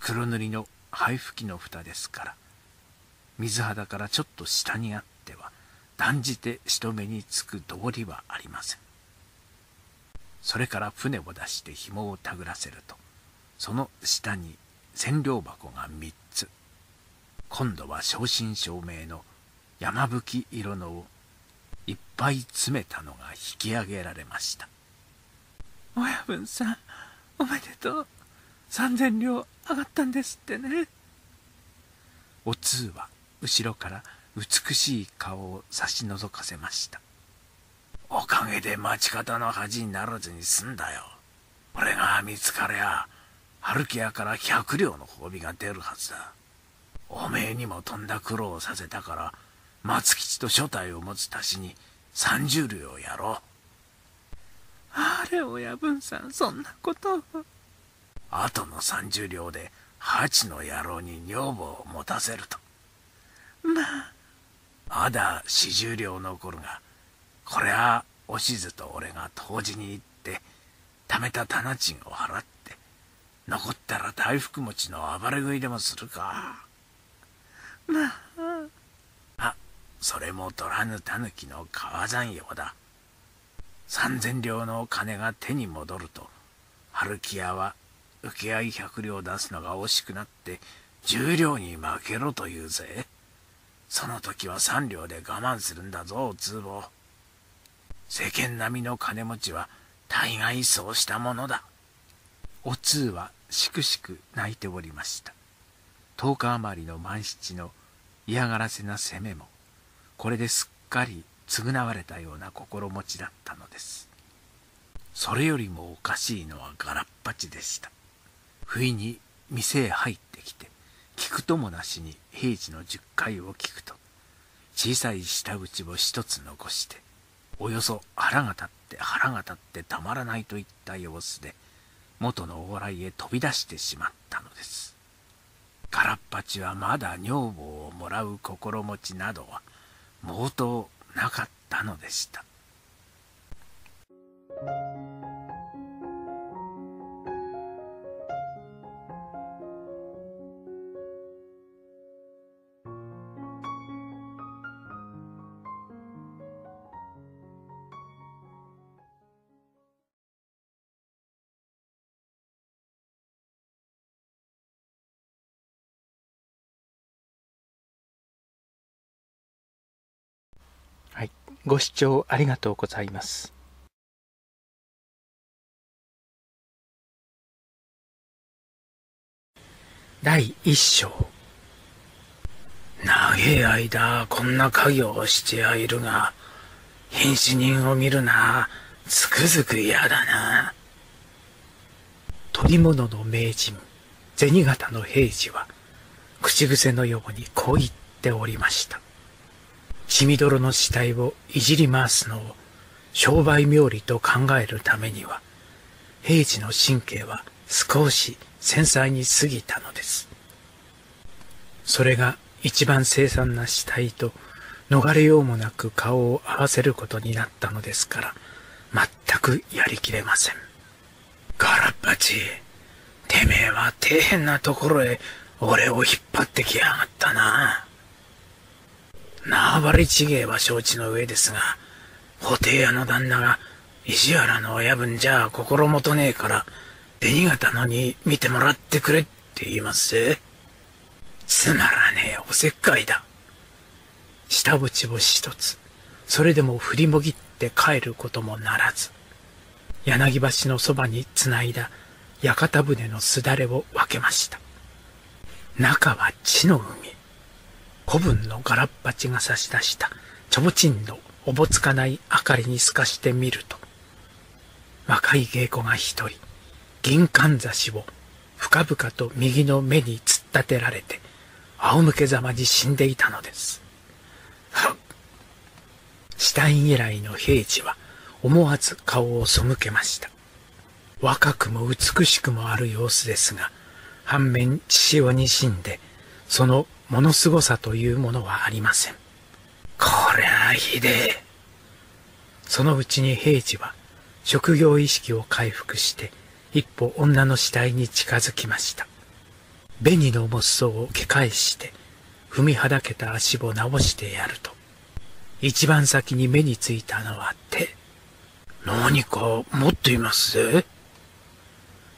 黒塗りの灰吹きの蓋ですから、水肌からちょっと下にあっては断じて人目につく道理はありません。それから船を出して紐をたぐらせると、その下に千両箱が3つ、今度は正真正銘の山吹色のをいっぱい詰めたのが引き上げられました。親分さん、おめでとう。3000両上がったんですってね。お通は後ろから美しい顔を差し覗かせました。おかげで町方の恥にならずに済んだよ。これが見つかりゃ春木屋から100両の褒美が出るはずだ。おめえにもとんだ苦労をさせたから松吉と所帯を持つ足しに30両やろう。あれ親分さん、そんなことを。あとの30両で八の野郎に女房を持たせると。まあまだ40両残るが、こりゃおしずと俺が湯治に行って貯めた店賃を払って、残ったら大福持ちの暴れ食いでもするか。まあそれも取らぬ狸の川山用だ。3000両の金が手に戻ると春木屋は請け合い100両出すのが惜しくなって10両に負けろと言うぜ。その時は3両で我慢するんだぞ通坊。世間並みの金持ちは大概そうしたものだ。お通はしくしく泣いておりました。10日余りの万七の嫌がらせな責めもこれですっかり償われたような心持ちだったのです。それよりもおかしいのはガラッパチでした。不意に店へ入ってきて聞くともなしに平次の10回を聞くと、小さい舌口を一つ残しておよそ腹が立ってたまらないといった様子で元の往来へ飛び出してしまったのです。ガラッパチはまだ女房をもらう心持ちなどは毛頭なかったのでした。はい、ご視聴ありがとうございます。第一章。長い間こんな家業をしてはいるが、変死人を見るな、つくづく嫌だな。捕り物の名人銭形の平次は口癖のようにこう言っておりました。血みどろの死体をいじり回すのを商売冥利と考えるためには、平次の神経は少し繊細に過ぎたのです。それが一番凄惨な死体と逃れようもなく顔を合わせることになったのですから、全くやりきれません。ガラッパチ、てめえは底辺なところへ俺を引っ張ってきやがったな。縄張り違えは承知の上ですが、布袋屋の旦那が石原の親分じゃ心もとねえから、銭形のに見てもらってくれって言いますぜ。つまらねえおせっかいだ。下ぶちを一つ、それでも振りもぎって帰ることもならず、柳橋のそばにつないだ屋形船のすだれを分けました。中は血の海。古文のガラッパチが差し出したちょぼちんのおぼつかない明かりに透かしてみると、若い芸妓が一人銀冠差しを深々と右の目に突っ立てられて仰向けざまに死んでいたのです。死体以来の平次は思わず顔を背けました。若くも美しくもある様子ですが、反面血潮に死んでそのものすごさというものはありません。こりゃあひでえ。そのうちに平次は職業意識を回復して一歩女の死体に近づきました。紅のもっそをけ返して踏みはだけた足を直してやると、一番先に目についたのは手。何か持っていますぜ。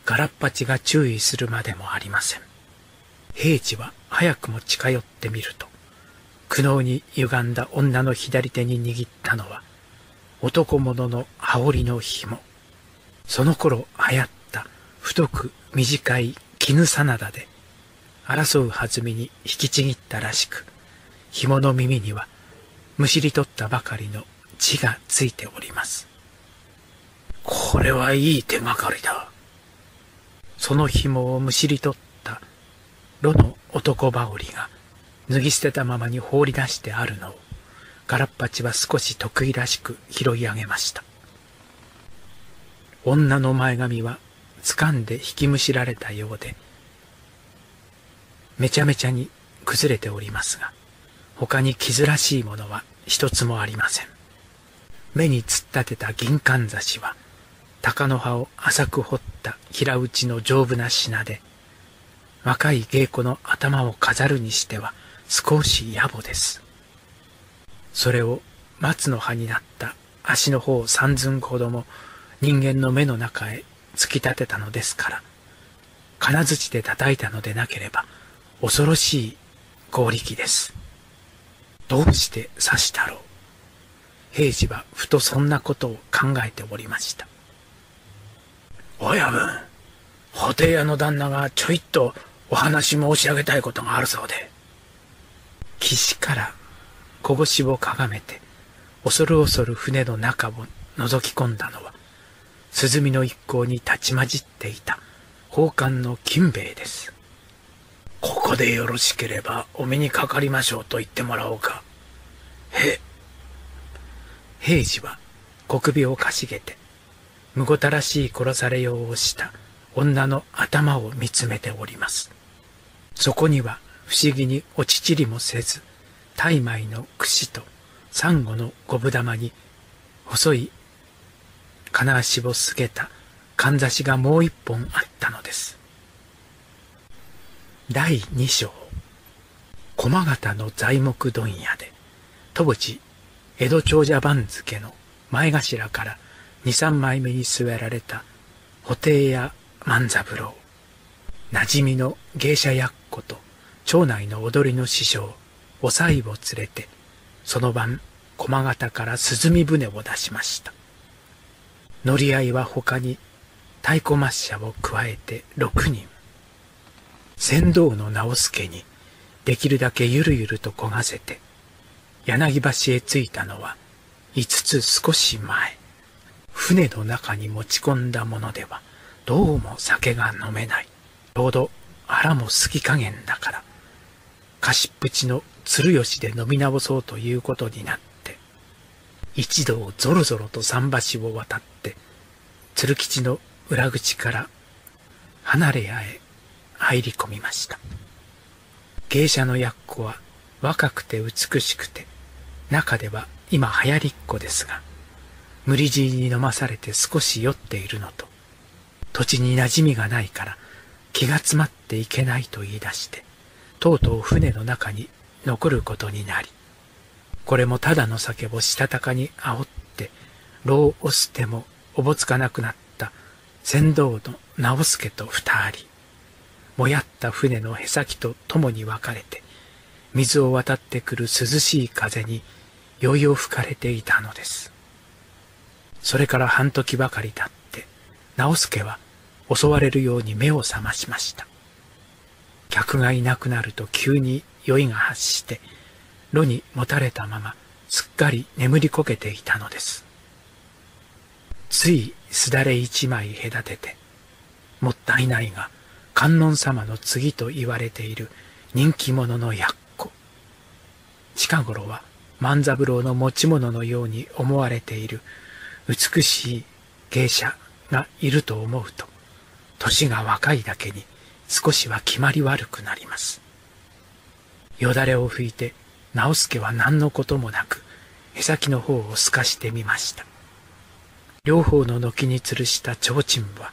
ガラッパチが注意するまでもありません。平次は早くも近寄ってみると、苦悩に歪んだ女の左手に握ったのは、男物の羽織の紐。その頃流行った太く短い絹真田で、争う弾みに引きちぎったらしく、紐の耳にはむしり取ったばかりの血がついております。これはいい手がかりだ。その紐をむしり取った炉の男羽織が脱ぎ捨てたままに放り出してあるのをガラッパチは少し得意らしく拾い上げました。女の前髪は掴んで引きむしられたようでめちゃめちゃに崩れておりますが、他に傷らしいものは一つもありません。目に突っ立てた銀かんざしは鷹の葉を浅く掘った平打ちの丈夫な品で、若い芸妓の頭を飾るにしては少し野暮です。それを松の葉になった足の方三寸ほども人間の目の中へ突き立てたのですから、金槌で叩いたのでなければ恐ろしい強力です。どうして刺したろう。平次はふとそんなことを考えておりました。親分、布袋屋の旦那がちょいっとお話申し上げたいことがあるそうで。岸から拳をかがめて恐る恐る船の中を覗き込んだのは、涼みの一行に立ち混じっていた宝冠の金兵衛です。ここでよろしければお目にかかりましょうと言ってもらおうか。平次は小首をかしげてむごたらしい殺されようをした女の頭を見つめております。そこには不思議に落ち散りもせず、大枚の櫛とサンゴの五分玉に細い金足をすげたかんざしがもう一本あったのです。第二章。駒形の材木問屋で当時江戸長者番付の前頭から2、3枚目に据えられた布袋屋万三郎、なじみの芸者やっこと町内の踊りの師匠おさいを連れて、その晩駒形から涼み船を出しました。乗り合いは他に太鼓抹茶を加えて6人、船頭の直助にできるだけゆるゆるとこがせて、柳橋へ着いたのは5つ少し前。船の中に持ち込んだものではどうも酒が飲めない。ちょうど腹もすき加減だから、貸しっぷちの鶴吉で飲み直そうということになって、一同ぞろぞろと桟橋を渡って鶴吉の裏口から離れ屋へ入り込みました。芸者のやっこは若くて美しくて、中では今流行りっ子ですが、無理強いに飲まされて少し酔っているのと、土地に馴染みがないから気が詰まっていけないと言い出して、とうとう船の中に残ることになり、これもただの酒をしたたかに煽って炉を押す手もおぼつかなくなった船頭の直助と2人、もやった船のへさきと共に分かれて、水を渡ってくる涼しい風に酔いを吹かれていたのです。それから半時ばかり経って、直助は襲われるように目を覚ましました。客がいなくなると急に酔いが発して、炉にもたれたまますっかり眠りこけていたのです。ついすだれ1枚隔てて、もったいないが観音様の次と言われている人気者のやっこ。近頃は万三郎の持ち物のように思われている美しい芸者がいると思うと、年が若いだけに少しは決まり悪くなります。よだれを拭いて直助は何のこともなくへさきの方を透かしてみました。両方の軒に吊るした提灯は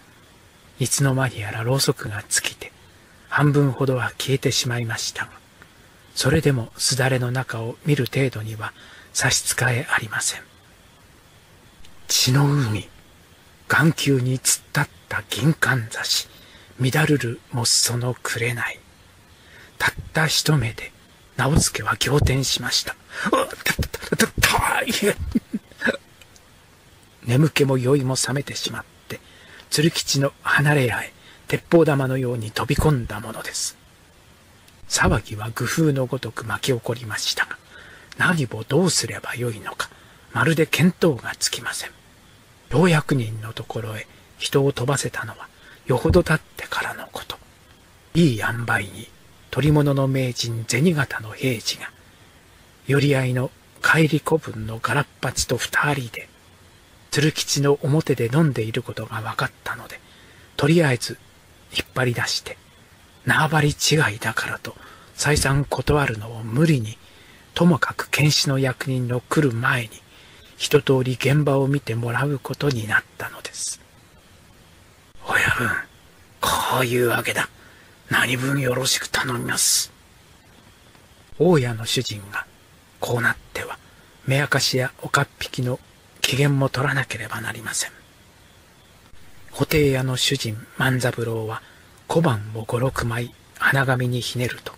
いつの間にやらろうそくが尽きて半分ほどは消えてしまいましたが、それでもすだれの中を見る程度には差し支えありません。血の海、眼球に突っ立った銀かんざし、乱るるもっその紅、たった一目で直助は仰天しました。眠気も酔いも覚めてしまって、鶴吉の離れ屋へ鉄砲玉のように飛び込んだものです。騒ぎは愚風のごとく巻き起こりましたが、何をどうすればよいのか、まるで見当がつきません。老役人のところへ人を飛ばせたのはよほど経ってからのこと。いい塩梅に取り物の名人銭形の平次が寄り合いの帰り子分のガラッパチと二人で鶴吉の表で飲んでいることが分かったので、とりあえず引っ張り出して縄張り違いだからと再三断るのを無理に、ともかく検視の役人の来る前に一通り現場を見てもらうことになったのです。親分、こういうわけだ。何分よろしく頼みます。大家の主人がこうなっては目明かしやおかっぴきの機嫌も取らなければなりません。布袋屋の主人万三郎は小判を5、6枚花紙にひねると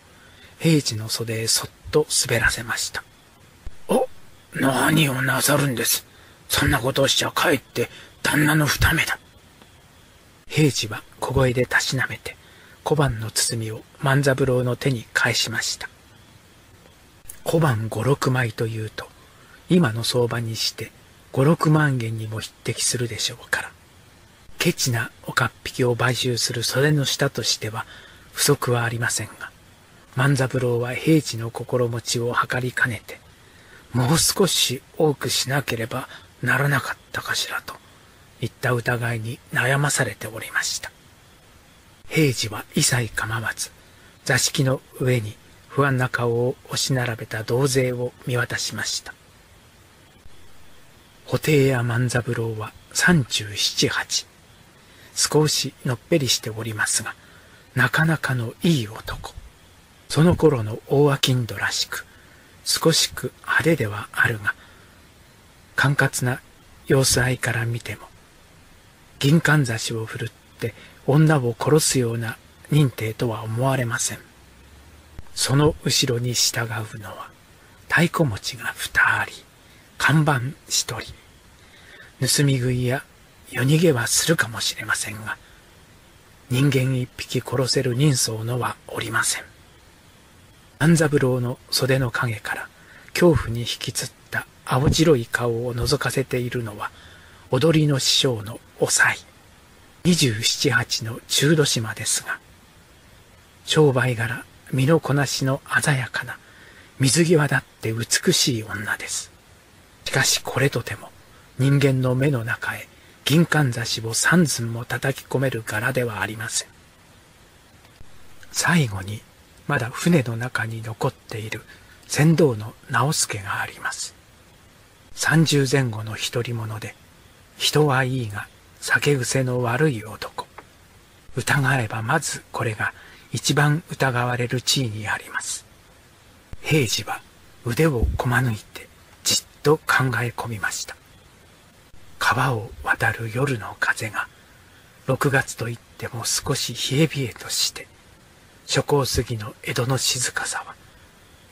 平次の袖へそっと滑らせました。お、何をなさるんです。そんなことをしちゃかえって旦那の二目だ。平次は小声でたしなめて小判の包みを万三郎の手に返しました。小判5、6枚というと今の相場にして5、6万円にも匹敵するでしょうから、ケチなおかっぴきを買収する袖の下としては不足はありませんが、万三郎は平次の心持ちを計りかねて、もう少し多くしなければならなかったかしらといった疑いに悩まされておりました。平次は一切構わず、座敷の上に不安な顔を押し並べた同勢を見渡しました。布袋屋万三郎は37、8、少しのっぺりしておりますが、なかなかのいい男。その頃の大商人らしく、少しく派手ではあるが、管轄な様子合いから見ても、銀かんざしを振るって女を殺すような認定とは思われません。その後ろに従うのは、太鼓持ちが2人、看板1人、盗み食いや夜逃げはするかもしれませんが、人間1匹殺せる人相のはおりません。万三郎の袖の影から恐怖に引きつった青白い顔を覗かせているのは、踊りの師匠のおさい、27、8の中年間ですが、商売柄身のこなしの鮮やかな水際だって美しい女です。しかしこれとても人間の目の中へ銀かんざしを3寸も叩き込める柄ではありません。最後にまだ船の中に残っている船頭の直助があります。30前後の独り者で、人はいいが酒癖の悪い男。疑えばまずこれが一番疑われる地位にあります。平次は腕をこまぬいてじっと考え込みました。川を渡る夜の風が6月といっても少し冷え冷えとして、初降過ぎの江戸の静かさは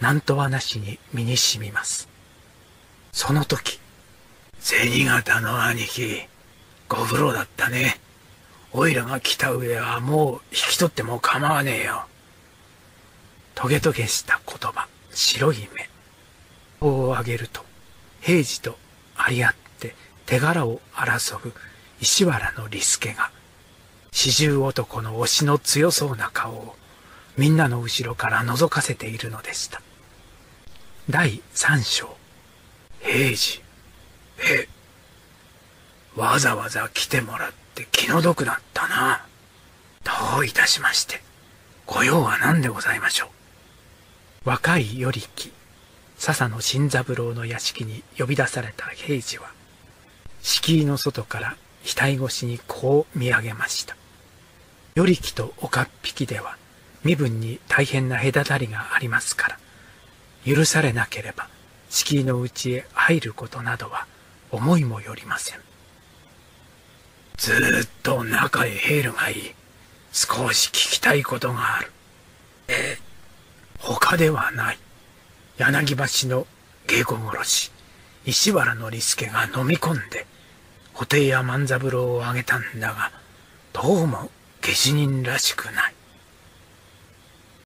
何とはなしに身にしみます。その時、銭形の兄貴、ご苦労だったね。おいらが来た上はもう引き取っても構わねえよ。トゲトゲした言葉、白い目。顔を上げると、平次とありあって手柄を争う石原の利助が、40男の押しの強そうな顔をみんなの後ろから覗かせているのでした。第3章。平次、わざわざ来てもらって気の毒だったな。どういたしまして。ご用は何でございましょう。若い与力、笹野新三郎の屋敷に呼び出された平次は、敷居の外から額越しにこう見上げました。与力とおかっぴきでは身分に大変な隔たりがありますから、許されなければ敷居の内へ入ることなどは思いもよりません。ずっと中へ入るがいい。少し聞きたいことがある。他ではない。柳橋の芸子殺し、石原の利助が飲み込んで、布袋屋万三郎をあげたんだが、どうも下手人らしくない。